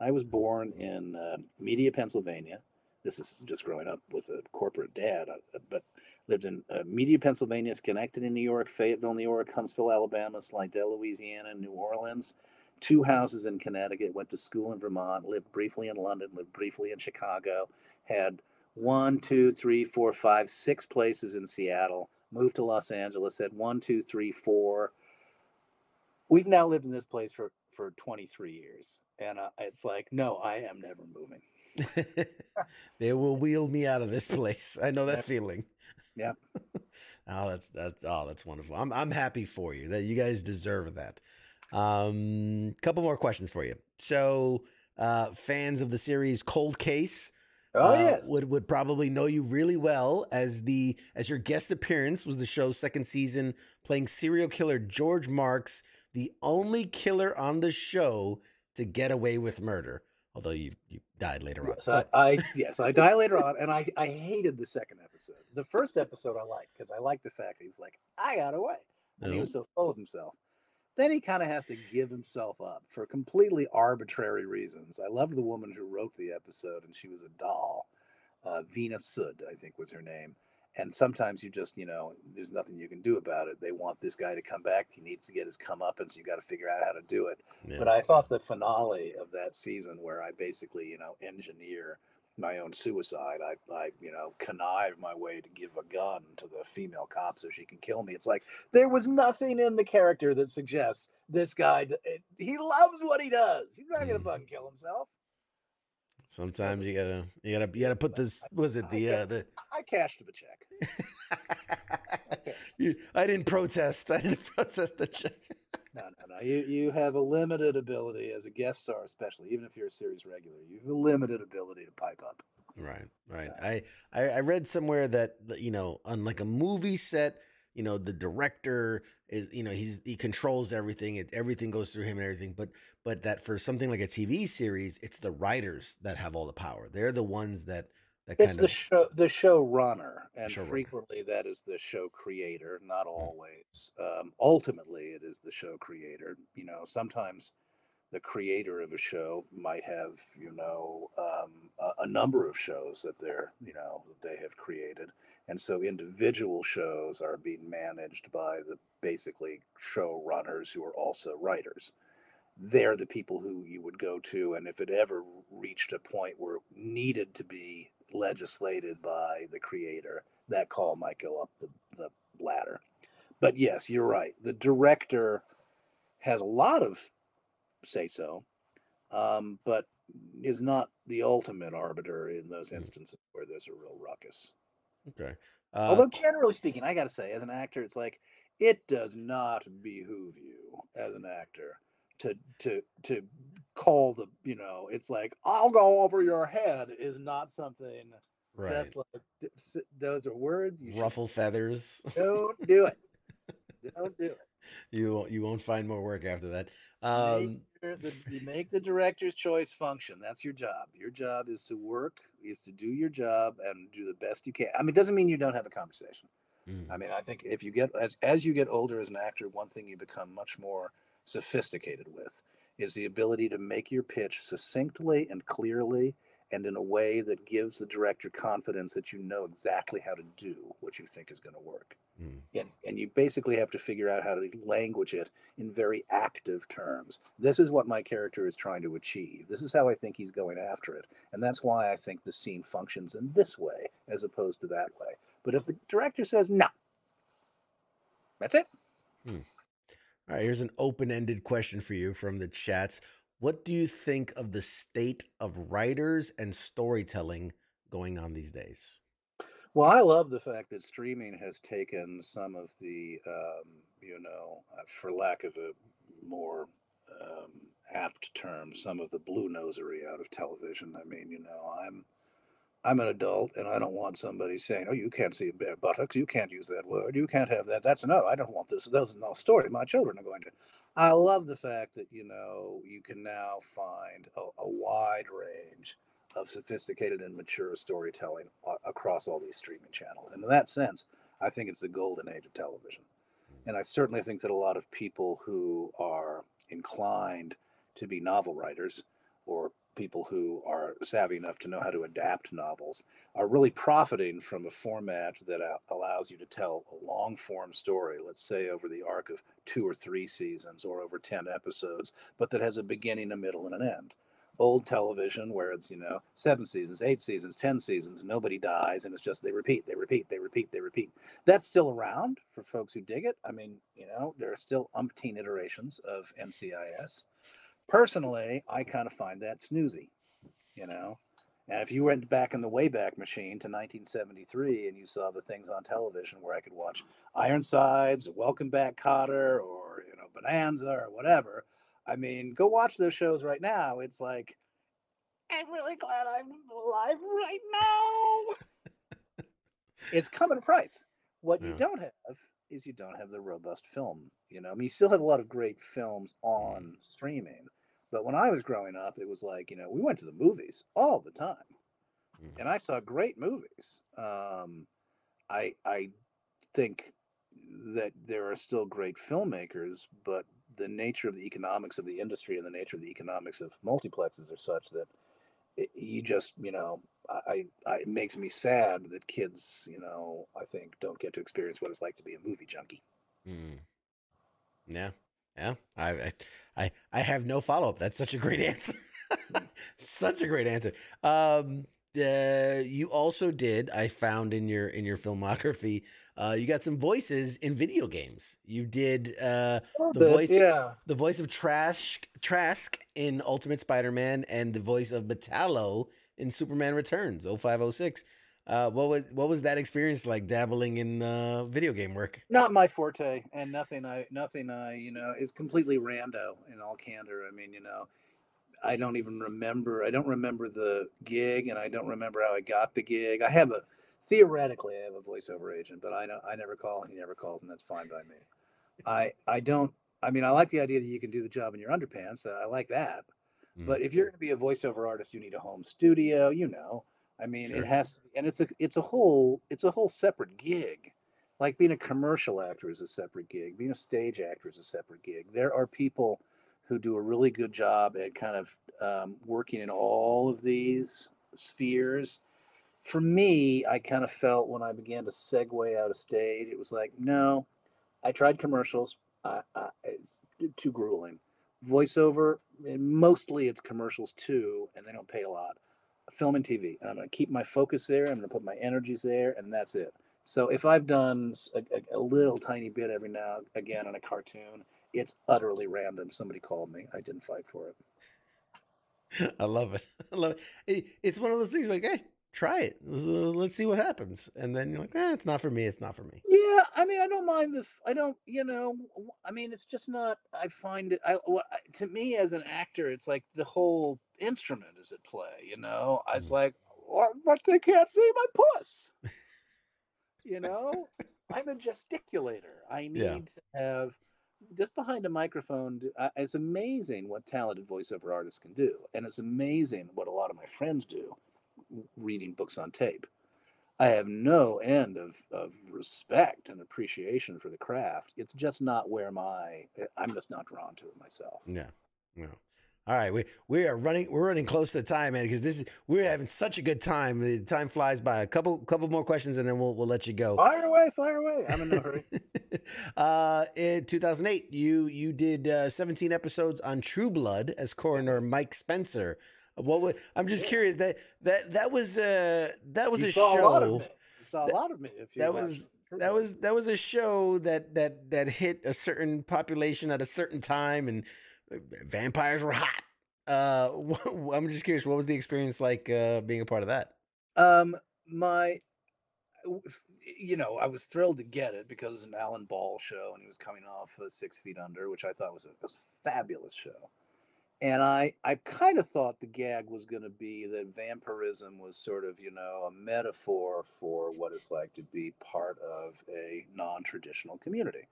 I was born in uh, Media, Pennsylvania. This is just growing up with a corporate dad, but lived in uh, Media, Pennsylvania, Schenectady, New York, Fayetteville, New York, Huntsville, Alabama, Slidell, Louisiana, New Orleans, two houses in Connecticut, went to school in Vermont, lived briefly in London, lived briefly in Chicago, had one, two, three, four, five, six places in Seattle, moved to Los Angeles, had one, two, three, four. We've now lived in this place for for twenty-three years, and uh, it's like, no, I am never moving. They will wheel me out of this place. I know that feeling. Yeah. Oh, that's that's oh, that's wonderful. I'm I'm happy for you. That you guys deserve that. Um, couple more questions for you. So, uh, fans of the series Cold Case, oh uh, yeah, would would probably know you really well as the as your guest appearance was the show's second season, playing serial killer George Marks, the only killer on the show to get away with murder, although you, you died later on. Yes, I, I, yes, I died later on, and I, I hated the second episode. The first episode I liked, because I liked the fact that he was like, I got away. And oh. He was so full of himself. Then he kind of has to give himself up for completely arbitrary reasons. I loved the woman who wrote the episode, and she was a doll. Uh, Vina Sud, I think was her name. And sometimes you just, you know, there's nothing you can do about it. They want this guy to come back. He needs to get his comeuppance. You got to figure out how to do it. Yeah. But I thought the finale of that season where I basically, you know, engineer my own suicide. I, I, you know, connive my way to give a gun to the female cop so she can kill me. It's like there was nothing in the character that suggests this guy, he loves what he does. He's not mm. going to fucking kill himself. Sometimes you gotta, you gotta, you gotta put this. Was it the? Uh, the... I cashed the check. you, I didn't protest. I didn't protest the check. no, no, no. You, you have a limited ability as a guest star, especially even if you're a series regular. You have a limited ability to pipe up. Right, right. Yeah. I, I, I read somewhere that, you know, unlike a movie set, you know, the director is, you know, he's, he controls everything. It, everything goes through him and everything. But, but that for something like a T V series, it's the writers that have all the power. They're the ones that, that kind of. It's the show, the showrunner. And showrunner. Frequently that is the show creator. Not always. Um, ultimately, it is the show creator. You know, sometimes the creator of a show might have, you know, um, a, a number of shows that they're, you know, that they have created. And so individual shows are being managed by the basically show runners who are also writers. They're the people who you would go to. And if it ever reached a point where it needed to be legislated by the creator, that call might go up the, the ladder. But yes, you're right. The director has a lot of say so, um, but is not the ultimate arbiter in those instances where there's a real ruckus. Okay. Uh, Although generally speaking, I got to say, as an actor, it's like it does not behoove you as an actor to to to call the, you know, it's like I'll go over your head is not something. Right. That's like those are words. You ruffle should, feathers. Don't do it. Don't do it. You won't, you won't find more work after that. Um, you, make the, you make the director's choice function. That's your job. Your job is to work, is to do your job and do the best you can. I mean, it doesn't mean you don't have a conversation. Mm. I mean, I think if you get as as you get older as an actor, one thing you become much more sophisticated with is the ability to make your pitch succinctly and clearly and in a way that gives the director confidence that you know exactly how to do what you think is going to work. Mm. And, and you basically have to figure out how to language it in very active terms. This is what my character is trying to achieve. This is how I think he's going after it. And that's why I think the scene functions in this way as opposed to that way. But if the director says, no, that's it. Mm. All right, here's an open-ended question for you from the chats. What do you think of the state of writers and storytelling going on these days? Well, I love the fact that streaming has taken some of the, um, you know, for lack of a more um, apt term, some of the blue nosery out of television. I mean, you know, I'm I'm an adult and I don't want somebody saying, oh, you can't see bare buttocks. You can't use that word. You can't have that. That's no, I don't want this. That's no story. My children are going to. I love the fact that, you know, you can now find a, a wide range of sophisticated and mature storytelling across all these streaming channels. And in that sense, I think it's the golden age of television. And I certainly think that a lot of people who are inclined to be novel writers or people who are savvy enough to know how to adapt novels are really profiting from a format that allows you to tell a long form story, let's say over the arc of two or three seasons or over ten episodes, but that has a beginning, a middle, and an end. Old television where it's, you know, seven seasons, eight seasons, ten seasons, nobody dies, and it's just they repeat, they repeat, they repeat, they repeat. That's still around for folks who dig it. I mean, you know, there are still umpteen iterations of M C I S. Personally, I kind of find that snoozy, you know. And if you went back in the Wayback Machine to nineteen seventy-three and you saw the things on television where I could watch Ironsides, Welcome Back, Kotter, or, you know, Bonanza or whatever, I mean, go watch those shows right now. It's like, I'm really glad I'm alive right now. It's coming at a price. What yeah. you don't have is you don't have the robust film. You know, I mean, you still have a lot of great films on streaming. But when I was growing up, it was like, you know, we went to the movies all the time. Mm. And I saw great movies. Um, I, I think that there are still great filmmakers, but the nature of the economics of the industry and the nature of the economics of multiplexes are such that it, you just, you know, I, I, it makes me sad that kids, you know, I think don't get to experience what it's like to be a movie junkie. Mm. Yeah. Yeah, I, I, I have no follow-up. That's such a great answer. Such a great answer. Um, uh, you also did, I found in your, in your filmography, uh, you got some voices in video games. You did, uh, the bit, voice, yeah. the voice of Trask, Trask in Ultimate Spider-Man and the voice of Metallo in Superman Returns, oh five oh six. Uh, what was what was that experience like dabbling in uh, video game work? Not my forte, and nothing I nothing I you know is completely rando in all candor. I mean, you know, I don't even remember. I don't remember the gig, and I don't remember how I got the gig. I have a theoretically I have a voiceover agent, but I don't. I never call, and he never calls, and that's fine by me. I I don't. I mean, I like the idea that you can do the job in your underpants. I like that. Mm. But if you're going to be a voiceover artist, you need a home studio. You know, I mean, sure. It has to. And it's a it's a whole it's a whole separate gig. Like being a commercial actor is a separate gig. Being a stage actor is a separate gig. There are people who do a really good job at kind of um, working in all of these spheres. For me, I kind of felt when I began to segue out of stage, it was like, no, I tried commercials. Uh, uh, it's too grueling. Voiceover, and mostly it's commercials too, and they don't pay a lot. Film and T V. And I'm going to keep my focus there. I'm going to put my energies there, and that's it. So if I've done a, a, a little tiny bit every now and again on a cartoon, it's utterly random. Somebody called me. I didn't fight for it. I love it. I love it. It's one of those things like, hey, try it. Let's see what happens. And then you're like, eh, it's not for me. It's not for me. Yeah. I mean, I don't mind the, I don't, you know, I mean, it's just not, I find it, I, to me as an actor, it's like the whole instrument is at play, you know, mm. It's like, but they can't see my puss. You know, I'm a gesticulator. I need yeah. to have just behind a microphone. Uh, it's amazing what talented voiceover artists can do. And it's amazing what a lot of my friends do reading books on tape. I have no end of, of respect and appreciation for the craft. It's just not where my, I'm just not drawn to it myself. No, no. All right, we we are running we're running close to time, man, because this is we're having such a good time. The time flies by. A couple couple more questions, and then we'll we'll let you go. Fire away, fire away. I'm in no hurry. uh, in two thousand eight, you you did uh, seventeen episodes on True Blood as coroner Mike Spencer. What would, I'm just curious that that that was uh that was you a saw show. A lot of me. You saw a that, lot of me. If you that was. That was that was a show that that that hit a certain population at a certain time and. Vampires were hot. Uh, I'm just curious. What was the experience like uh, being a part of that? Um, my, you know, I was thrilled to get it because it was an Alan Ball show and he was coming off uh, Six Feet Under, which I thought was a, was a fabulous show. And I, I kind of thought the gag was going to be that vampirism was sort of, you know, a metaphor for what it's like to be part of a non-traditional community.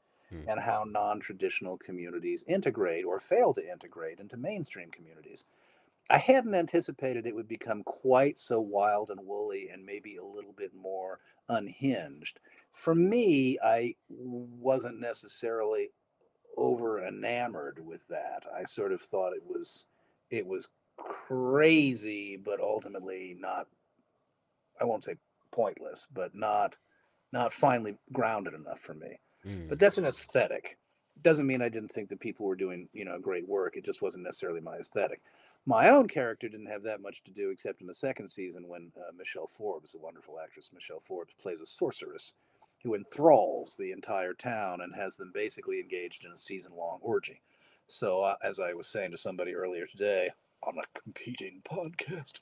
And how non-traditional communities integrate or fail to integrate into mainstream communities. I hadn't anticipated it would become quite so wild and woolly and maybe a little bit more unhinged. For me, I wasn't necessarily over enamored with that. I sort of thought it was, it was crazy, but ultimately not, I won't say pointless, but not, not finally grounded enough for me. But that's an aesthetic. Doesn't mean I didn't think that people were doing, you know, great work. It just wasn't necessarily my aesthetic. My own character didn't have that much to do, except in the second season when uh, Michelle Forbes, a wonderful actress, Michelle Forbes plays a sorceress who enthralls the entire town and has them basically engaged in a season-long orgy. So, uh, as I was saying to somebody earlier today on a competing podcast,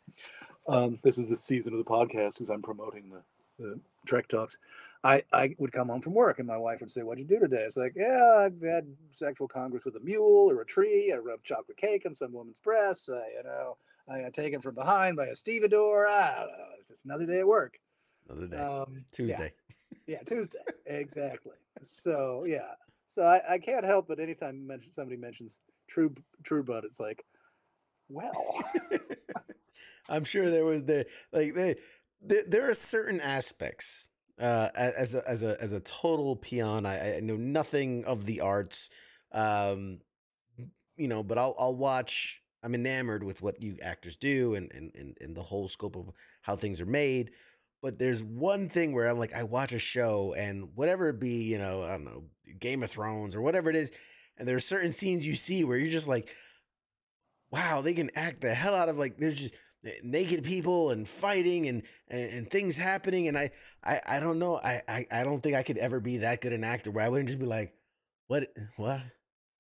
um, this is the season of the podcast because I'm promoting the. the Trek Talks. I, I would come home from work and my wife would say, what'd you do today? It's like, yeah, I've had sexual congress with a mule or a tree. I rubbed chocolate cake on some woman's breasts. I, you know, I got taken from behind by a stevedore. I don't know. It's just another day at work. Another day. Um, Tuesday. Yeah, yeah Tuesday. Exactly. So, yeah. So I, I can't help but anytime mention, somebody mentions True, True Blood, it's like, well. I'm sure there was the, like, they, there are certain aspects uh, as a, as a as a total peon. I, I know nothing of the arts, um, you know, but I'll I'll watch. I'm enamored with what you actors do and and and, and the whole scope of how things are made. But there's one thing where I'm like, I watch a show and whatever it be, you know, I don't know, Game of Thrones or whatever it is, and there are certain scenes you see where you're just like, wow, they can act the hell out of like there's just. Naked people and fighting and, and, and things happening. And I, I, I don't know. I, I, I don't think I could ever be that good an actor where I wouldn't just be like, what, what,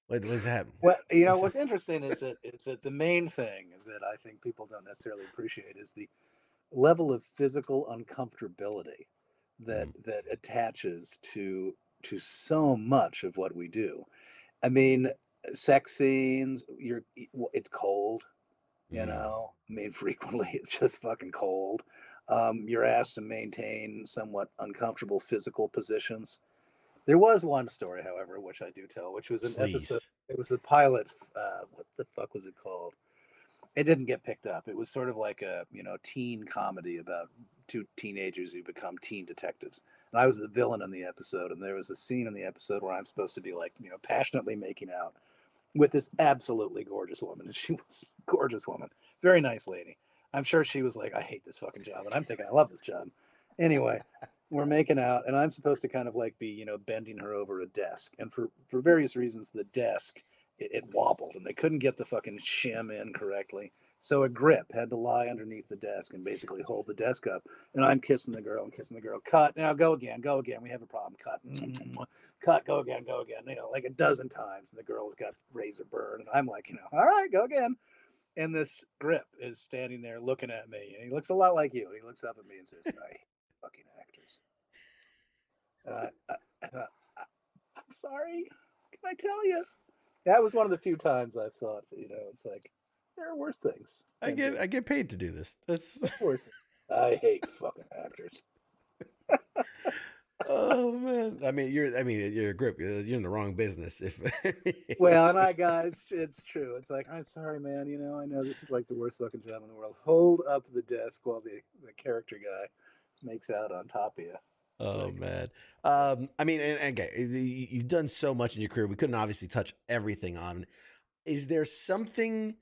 what was that? Well, you know, what's interesting is that, is that the main thing that I think people don't necessarily appreciate is the level of physical uncomfortability that, mm. that attaches to, to so much of what we do. I mean, sex scenes, you're, it's cold. You know, I mean, frequently it's just fucking cold. Um, you're asked to maintain somewhat uncomfortable physical positions. There was one story, however, which I do tell, which was an Please. episode. It was a pilot. Uh, what the fuck was it called? It didn't get picked up. It was sort of like a, you know, teen comedy about two teenagers who become teen detectives. And I was the villain in the episode. And there was a scene in the episode where I'm supposed to be, like, you know, passionately making out with this absolutely gorgeous woman. And she was a gorgeous woman. Very nice lady. I'm sure she was like, I hate this fucking job. And I'm thinking, I love this job. Anyway, we're making out, and I'm supposed to kind of like be, you know, bending her over a desk. And for, for various reasons, the desk, it, it wobbled, and they couldn't get the fucking shim in correctly. So a grip had to lie underneath the desk and basically hold the desk up. And I'm kissing the girl and kissing the girl. Cut. Now go again. Go again. We have a problem. Cut. Mm-hmm. Cut. Go again. Go again. You know, like a dozen times. And the girl's got razor burn. And I'm like, you know, all right, go again. And this grip is standing there looking at me. And he looks a lot like you. And he looks up at me and says, I fucking actors. Uh, I, I, I, I'm sorry. Can I tell you? That was one of the few times I've thought, you know, it's like, there are worse things. I get doing. I get paid to do this. That's worse. I hate fucking actors. Oh man! I mean, you're. I mean, you're a grip. You're in the wrong business. If well, and I got it's, it's true. It's like, I'm sorry, man. You know, I know this is like the worst fucking job in the world. Hold up the desk while the the character guy makes out on top of you. Oh, man. Um, I mean, and, and, okay, you've done so much in your career. We couldn't obviously touch everything on. Is there something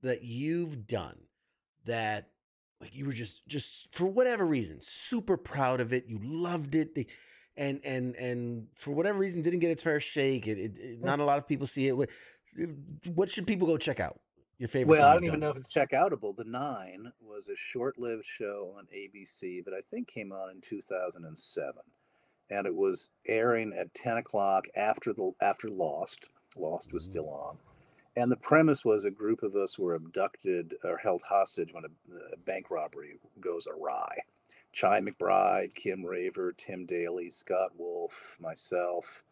that you've done that, like, you were just, just for whatever reason, super proud of it? You loved it. And, and, and for whatever reason, didn't get its fair shake. It, it, it, not a lot of people see it. What, what should people go check out? Your favorite? Well, I don't even know if it's check outable. The Nine was a short-lived show on A B C that I think came on in two thousand seven, and it was airing at ten o'clock after the after Lost. Lost was still on, and the premise was a group of us were abducted or held hostage when a, a bank robbery goes awry. Chi McBride, Kim Raver, Tim Daly, Scott Wolf, myself,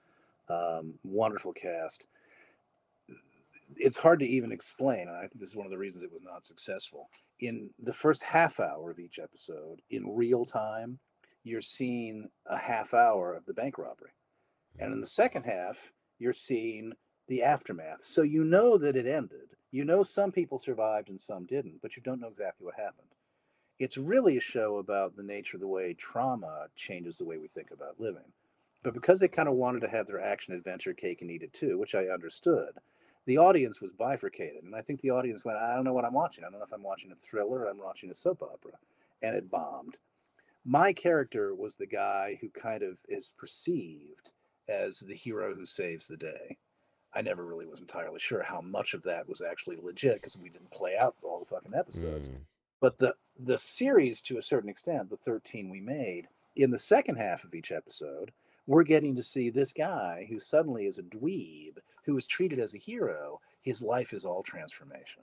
um, wonderful cast. It's hard to even explain, and I think this is one of the reasons it was not successful. In the first half hour of each episode, in real time, you're seeing a half hour of the bank robbery. And in the second half, you're seeing the aftermath. So you know that it ended. You know some people survived and some didn't, but you don't know exactly what happened. It's really a show about the nature of the way trauma changes the way we think about living. But because they kind of wanted to have their action-adventure cake and eat it too, which I understood, the audience was bifurcated, and I think the audience went, I don't know what I'm watching. I don't know if I'm watching a thriller or I'm watching a soap opera, and it bombed. My character was the guy who kind of is perceived as the hero who saves the day. I never really was entirely sure how much of that was actually legit because we didn't play out all the fucking episodes. Mm. But the, the series, to a certain extent, the thirteen we made, in the second half of each episode, we're getting to see this guy who suddenly is a dweeb, who is treated as a hero. His life is all transformation.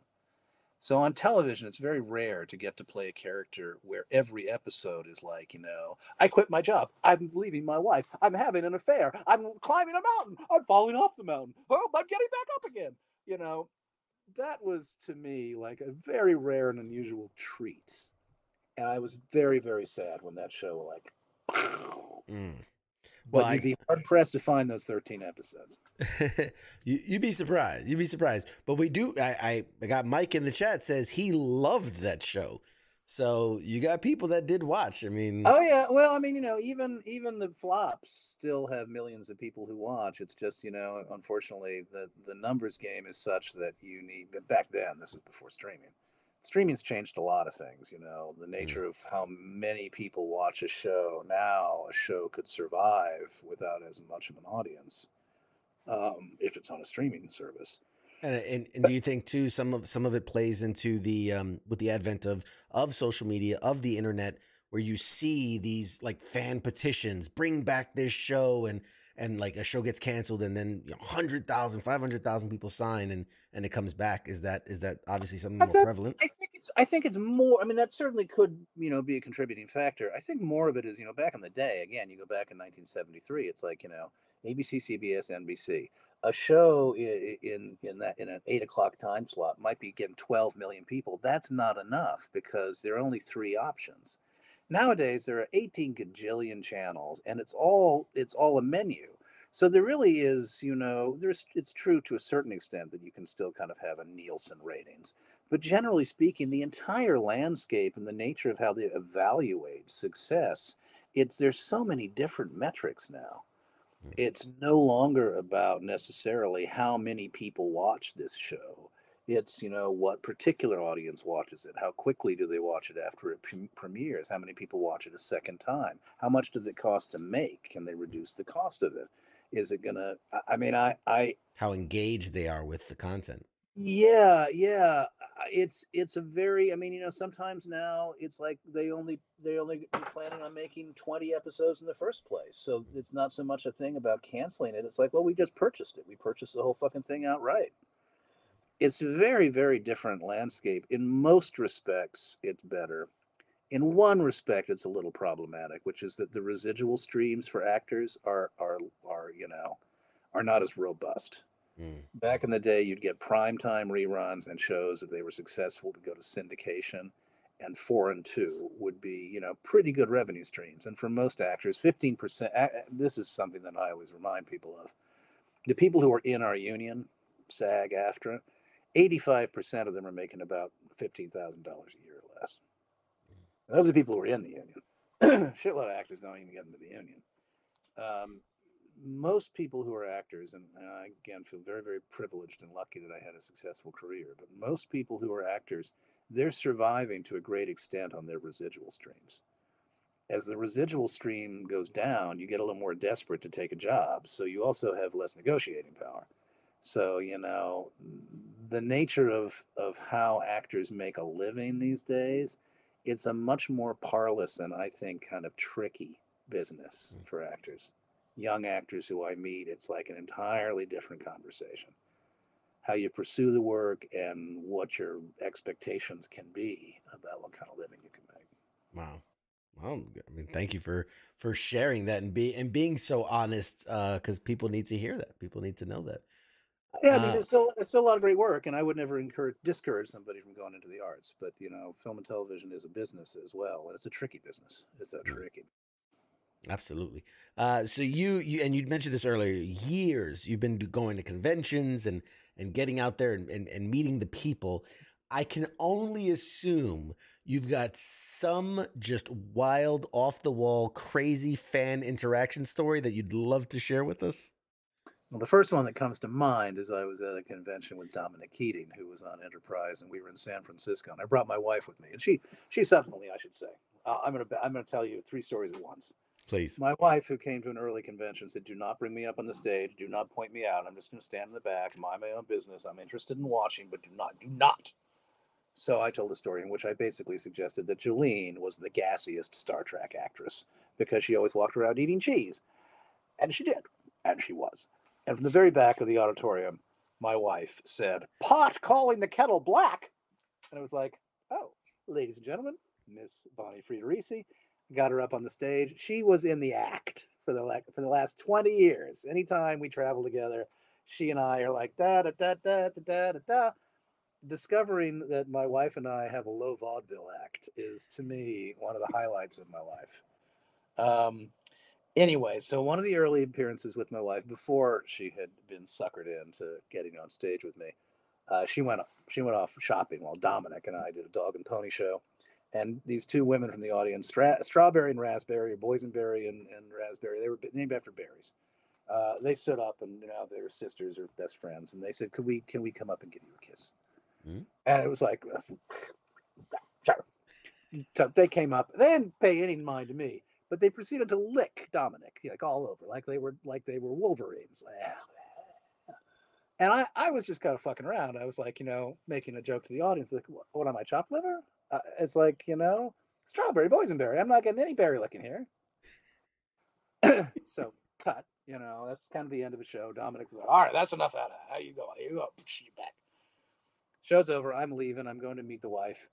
So on television, it's very rare to get to play a character where every episode is like, you know, I quit my job. I'm leaving my wife. I'm having an affair. I'm climbing a mountain. I'm falling off the mountain. Oh, I'm getting back up again. You know, that was to me like a very rare and unusual treat. And I was very, very sad when that show like... Mm. Well, but you'd be hard pressed to find those thirteen episodes. you, you'd be surprised. You'd be surprised. But we do. I, I got Mike in the chat says he loved that show. So you got people that did watch. I mean, oh yeah. Well, I mean, you know, even even the flops still have millions of people who watch. It's just, you know, unfortunately, the the numbers game is such that you need. Back then, this is before streaming. Streaming's changed a lot of things, you know, the nature of how many people watch a show. Now a show could survive without as much of an audience um, if it's on a streaming service. And, and, and but, do you think too, some of, some of it plays into the, um, with the advent of, of social media, of the internet, where you see these like fan petitions, bring back this show, and, and like a show gets canceled and then, you know, one hundred thousand, five hundred thousand people sign and, and it comes back. Is that, is that obviously something more that, prevalent? I think it's, I think it's more, I mean, that certainly could, you know, be a contributing factor. I think more of it is, you know, back in the day, again, you go back in nineteen seventy-three, it's like, you know, A B C, C B S, N B C, a show in, in, in that, in an eight o'clock time slot might be getting twelve million people. That's not enough because there are only three options. Nowadays, there are eighteen gajillion channels, and it's all it's all a menu. So there really is, you know, there's it's true to a certain extent that you can still kind of have a Nielsen ratings. But generally speaking, the entire landscape and the nature of how they evaluate success, it's there's so many different metrics now. It's no longer about necessarily how many people watch this show. It's, you know, what particular audience watches it. How quickly do they watch it after it premieres? How many people watch it a second time? How much does it cost to make? Can they reduce the cost of it? Is it going to, I mean, I, I. How engaged they are with the content. Yeah, yeah. It's, it's a very, I mean, you know, sometimes now it's like they only, they only planning on making twenty episodes in the first place. So it's not so much a thing about canceling it. It's like, well, we just purchased it. We purchased the whole fucking thing outright. It's a very, very different landscape. In most respects, it's better. In one respect, it's a little problematic, which is that the residual streams for actors are, are, are, you know, are not as robust. Mm. Back in the day, you'd get primetime reruns and shows, if they were successful, to go to syndication, and four and two would be, you know, pretty good revenue streams. And for most actors, fifteen percent, this is something that I always remind people of. The people who are in our union, SAG-AFTRA, eighty-five percent of them are making about fifteen thousand dollars a year or less. And those are people who are in the union. Shitload of actors don't even get into the union. Um, Most people who are actors, and I again feel very, very privileged and lucky that I had a successful career, but most people who are actors, they're surviving to a great extent on their residual streams. As the residual stream goes down, you get a little more desperate to take a job, so you also have less negotiating power. So, you know, the nature of, of how actors make a living these days, it's a much more parlous and I think kind of tricky business mm. for actors. Young actors who I meet, it's like an entirely different conversation. How you pursue the work and what your expectations can be about what kind of living you can make. Wow. Well, I mean, thank you for, for sharing that and be, and being so honest, uh, because people need to hear that. People need to know that. Yeah, I mean, uh, it's still it's still a lot of great work, and I would never encourage discourage somebody from going into the arts. But, you know, film and television is a business as well, and it's a tricky business. It's a tricky Absolutely. Uh, so you, you, and you mentioned this earlier, years you've been going to conventions and, and getting out there and, and, and meeting the people. I can only assume you've got some just wild, off the wall, crazy fan interaction story that you'd love to share with us. Well, the first one that comes to mind is I was at a convention with Dominic Keating, who was on Enterprise, and we were in San Francisco, and I brought my wife with me, and she, she subsequently, I should say, uh, I'm going to, I'm going to tell you three stories at once. Please. My wife, who came to an early convention, said, do not bring me up on the stage. Do not point me out. I'm just going to stand in the back, mind my own business. I'm interested in watching, but do not, do not. So I told a story in which I basically suggested that Gillian was the gassiest Star Trek actress because she always walked around eating cheese. And she did. And she was. And from the very back of the auditorium, my wife said, pot calling the kettle black. And I was like, oh, ladies and gentlemen, Miss Bonnie Friederici. Got her up on the stage. She was in the act for the for the last twenty years. Anytime we travel together, she and I are like da da da da da da da. Discovering that my wife and I have a low vaudeville act is to me one of the highlights of my life. Um, anyway, so one of the early appearances with my wife before she had been suckered into getting on stage with me, uh, she went she went off shopping while Dominic and I did a dog and pony show. And these two women from the audience, stra Strawberry and Raspberry, or Boysenberry and, and Raspberry, they were named after berries. Uh, they stood up, and you know, they were sisters or best friends, and they said, "Could we? Can we come up and give you a kiss?" Mm-hmm. And it was like, sure. So they came up. They didn't pay any mind to me, but they proceeded to lick Dominic, like all over, like they were like they were Wolverines. And I, I was just kind of fucking around. I was like, you know, making a joke to the audience, like, "What, what am I, chopped liver?" Uh, it's like, you know, strawberry, boysenberry. I'm not getting any berry licking here. So cut, you know, that's kind of the end of the show. Dominic was like, all right, that's enough out of it. How you go? How you go? Push you back. Show's over. I'm leaving. I'm going to meet the wife.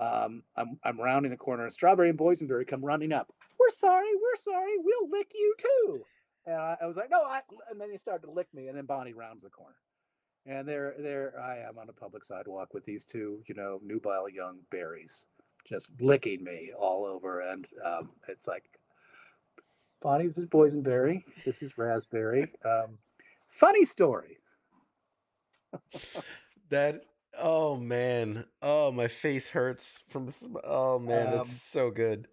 Um, I'm, I'm rounding the corner. Strawberry and boysenberry come running up. We're sorry. We're sorry. We'll lick you too. And I, I was like, no, I, and then he started to lick me. And then Bonnie rounds the corner. And there, there I am on a public sidewalk with these two, you know, nubile young berries just licking me all over. And um, it's like, Bonnie, this is boysenberry. This is raspberry. Um, funny story. That, oh man. Oh, my face hurts from, oh man, that's um, so good.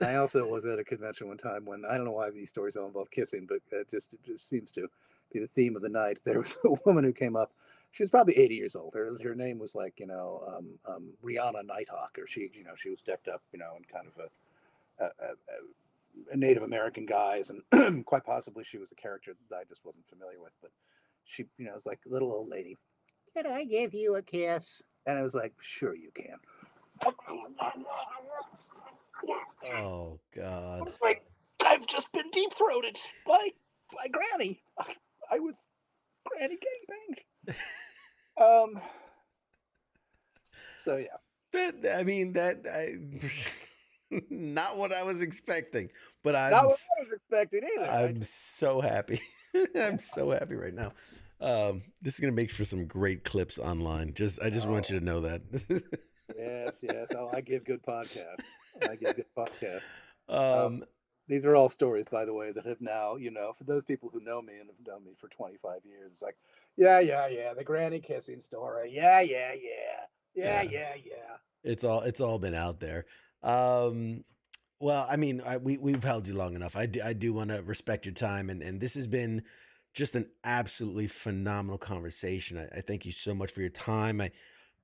I also was at a convention one time when, I don't know why these stories all involve kissing, but it just, it just seems to be the theme of the night. There was a woman who came up. She was probably eighty years old. Her, her name was like, you know, um, um, Rihanna Nighthawk, or she, you know, she was decked up, you know, in kind of a, a, a, a Native American guise, and quite possibly she was a character that I just wasn't familiar with. But she, you know, was like, little old lady, can I give you a kiss? And I was like, sure you can. Oh God! I was like, I've just been deep throated by by Granny. I, I was Granny gang banged. um. So yeah, that, I mean that I, not what I was expecting, but I not what I was expecting either. I'm right? so happy. I'm so happy right now. Um, this is gonna make for some great clips online. Just I just oh. want you to know that. Yes, yes. Oh, I give good podcasts. I give good podcasts. Um, um, these are all stories, by the way, that have now, you know, for those people who know me and have known me for twenty-five years, it's like, yeah, yeah, yeah, the granny kissing story. Yeah, yeah, yeah. Yeah, yeah, yeah. yeah. It's all it's all been out there. Um, well, I mean, I, we, we've held you long enough. I do, I do want to respect your time. And, and this has been just an absolutely phenomenal conversation. I, I thank you so much for your time. I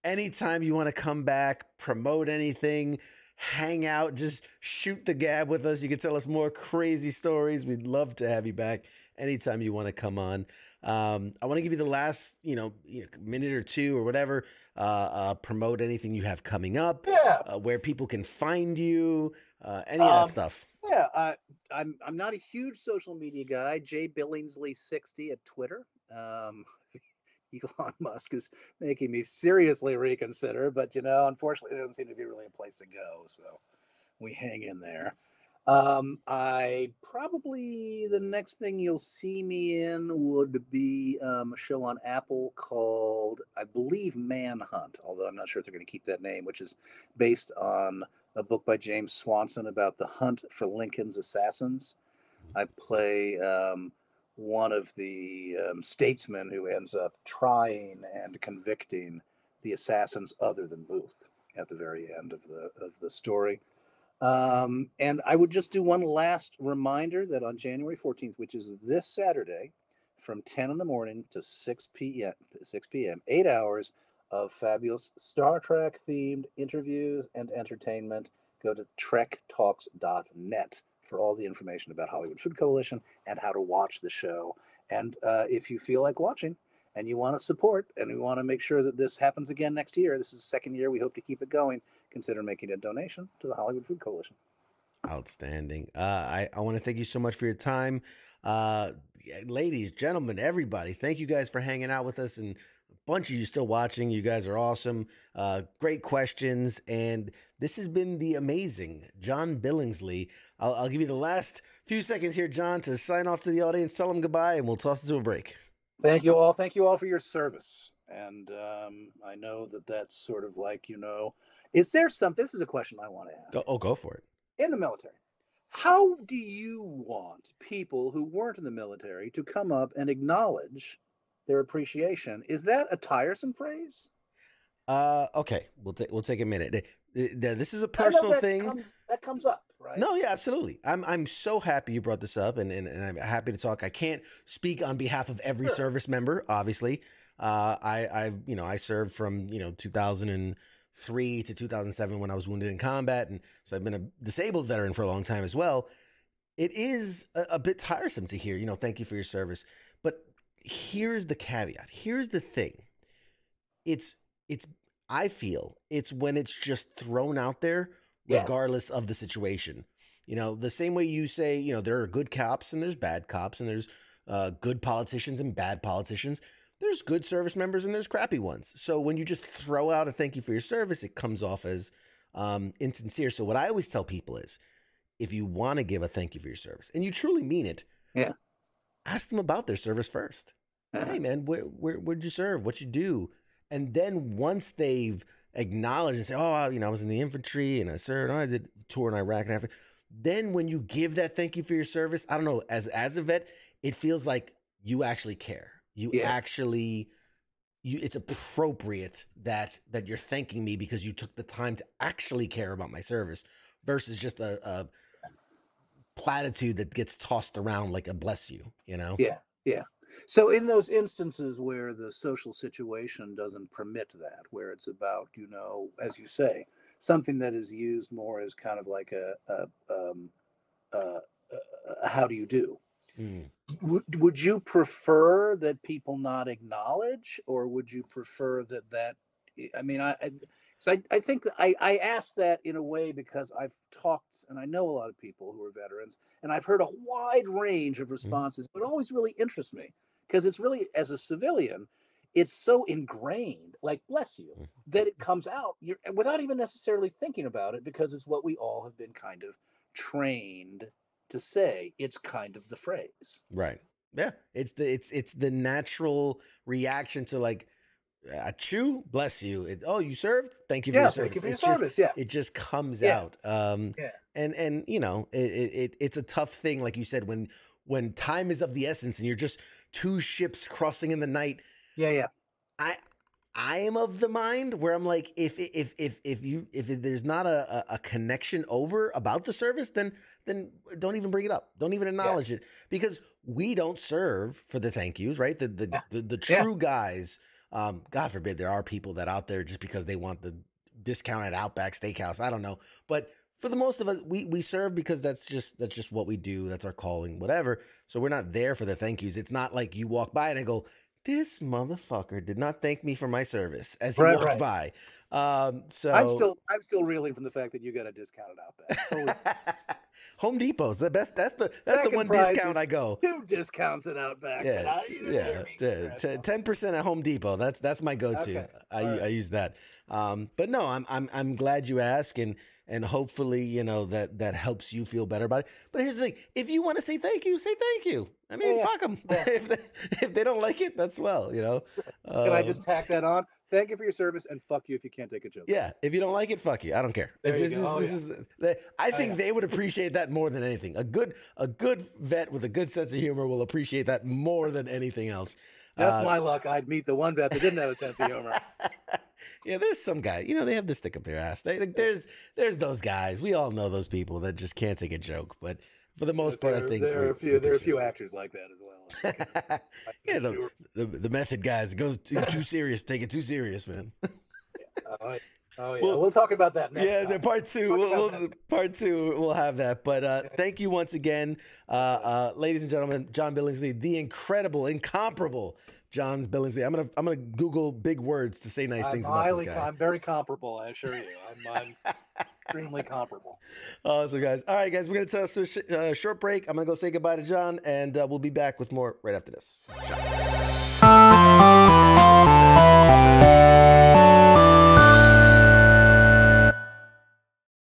Anytime you want to come back, promote anything, hang out, just shoot the gab with us. You can tell us more crazy stories. We'd love to have you back anytime you want to come on. Um, I want to give you the last, you know, minute or two or whatever. Uh, uh, promote anything you have coming up. Yeah. Uh, where people can find you. Uh, any um, of that stuff. Yeah, I, I'm. I'm not a huge social media guy. J Billingsley sixty at Twitter. Um, Elon Musk is making me seriously reconsider, but you know, unfortunately, there doesn't seem to be really a place to go. So we hang in there. Um, I probably the next thing you'll see me in would be um, a show on Apple called, I believe, Manhunt, although I'm not sure if they're going to keep that name, which is based on a book by James Swanson about the hunt for Lincoln's assassins. I play um, one of the um, statesmen who ends up trying and convicting the assassins other than Booth at the very end of the of the story. Um, and I would just do one last reminder that on January fourteenth, which is this Saturday, from ten in the morning to six p m, eight hours of fabulous Star Trek themed interviews and entertainment. Go to trek talks dot net. for all the information about Hollywood Food Coalition and how to watch the show. And uh, if you feel like watching and you want to support, and we want to make sure that this happens again next year, this is the second year, we hope to keep it going, consider making a donation to the Hollywood Food Coalition. Outstanding. Uh, I, I want to thank you so much for your time. Uh, ladies, gentlemen, everybody, thank you guys for hanging out with us, and a bunch of you still watching. You guys are awesome. Uh, great questions. And this has been the amazing John Billingsley. I'll, I'll give you the last few seconds here, John, to sign off to the audience, tell them goodbye, and we'll toss it to a break. Thank you all. Thank you all for your service. And um, I know that that's sort of like, you know, is there some, this is a question I want to ask. Oh, oh, go for it. In the military, how do you want people who weren't in the military to come up and acknowledge their appreciation? Is that a tiresome phrase? Uh, okay, we'll, we'll take a minute. This is a personal that thing. Comes, that comes up. Right. No, yeah, absolutely. I'm I'm so happy you brought this up, and and, and I'm happy to talk. I can't speak on behalf of every sure. service member, obviously. Uh, I I you know I served from you know two thousand three to two thousand seven when I was wounded in combat, and so I've been a disabled veteran for a long time as well. It is a, a bit tiresome to hear, you know, thank you for your service, but here's the caveat. Here's the thing. It's it's I feel it's when it's just thrown out there. Yeah. Regardless of the situation, you know, the same way you say, you know, there are good cops and there's bad cops, and there's uh, good politicians and bad politicians. There's good service members and there's crappy ones. So when you just throw out a thank you for your service, it comes off as um, insincere. So what I always tell people is, if you want to give a thank you for your service and you truly mean it, yeah, ask them about their service first. Uh-huh. Hey, man, where, where, where'd you serve? What'd you do? And then once they've acknowledge and say, oh, you know, I was in the infantry and I served, I did a tour in Iraq and Africa. then when you give that thank you for your service, I don't know, as as a vet, it feels like you actually care. You yeah. actually, you, it's appropriate that that you're thanking me because you took the time to actually care about my service versus just a, a platitude that gets tossed around like a bless you, you know? Yeah, yeah. So in those instances where the social situation doesn't permit that, where it's about, you know, as you say, something that is used more as kind of like a, a, um, uh, a how do you do? Mm. Would, would you prefer that people not acknowledge, or would you prefer that that, I mean, I, I So I, I think I, I asked that in a way because I've talked, and I know a lot of people who are veterans, and I've heard a wide range of responses. But it always really interests me because it's really, as a civilian, it's so ingrained, like, bless you, that it comes out you're, without even necessarily thinking about it, because it's what we all have been kind of trained to say. It's kind of the phrase. Right. Yeah. It's the, it's, it's the natural reaction to, like, achoo, bless you. It, oh, you served? Thank you for yeah, your service. You for your service. Just, yeah. It just comes yeah. out. Um, yeah. And, and you know, it, it, it's a tough thing, like you said, when when time is of the essence and you're just two ships crossing in the night. Yeah, yeah. I I am of the mind where I'm like, if if if if you if there's not a a connection over about the service, then then don't even bring it up. Don't even acknowledge yeah. it, because we don't serve for the thank yous, right? The the yeah. the, the true yeah. guys. Um, God forbid there are people that out there just because they want the discount at Outback Steakhouse. I don't know. But for the most of us, we, we serve because that's just, that's just what we do. That's our calling, whatever. So we're not there for the thank yous. It's not like you walk by and I go, this motherfucker did not thank me for my service as he right, walked right. by. Um, so I'm still, I'm still reeling from the fact that you got a discount at Outback. Home Depot's the best. That's the that's Second the one discount I go. Two discounts at Outback. Yeah, yeah. ten percent at Home Depot. That's that's my go-to. Okay. I, right. I use that. Um, but no, I'm I'm I'm glad you asked, and and hopefully you know that that helps you feel better about it. But here's the thing: if you want to say thank you, say thank you. I mean, yeah. fuck them. Yeah. if, they, if they don't like it, that's well, you know. Um, Can I just tack that on? Thank you for your service, and fuck you if you can't take a joke. Yeah, if you don't like it, fuck you. I don't care. This, this, oh, this yeah. is, I think oh, yeah. they would appreciate that more than anything. A good, a good vet with a good sense of humor will appreciate that more than anything else. That's uh, my luck. I'd meet the one vet that didn't have a sense of humor. Yeah, there's some guy. You know, they have to stick up their ass. They, like, there's, there's those guys. We all know those people that just can't take a joke, but. For the most part, I think there are a few. There are a few actors like that as well. Yeah, the, the the method guys, it goes too too serious. Take it too serious, man. Yeah. Oh, oh yeah, well, we'll talk about that next. Yeah, time. part two. We'll, we'll, we'll part two. We'll have that. But uh, thank you once again, uh, uh, ladies and gentlemen. John Billingsley, the incredible, incomparable. John's Billingsley. I'm gonna I'm gonna Google big words to say nice I'm things about highly, this guy. I'm very comparable. I assure you. I'm. I'm extremely comparable. Awesome, guys. All right, guys, we're going to take a short break. I'm going to go say goodbye to John, and uh, we'll be back with more right after this.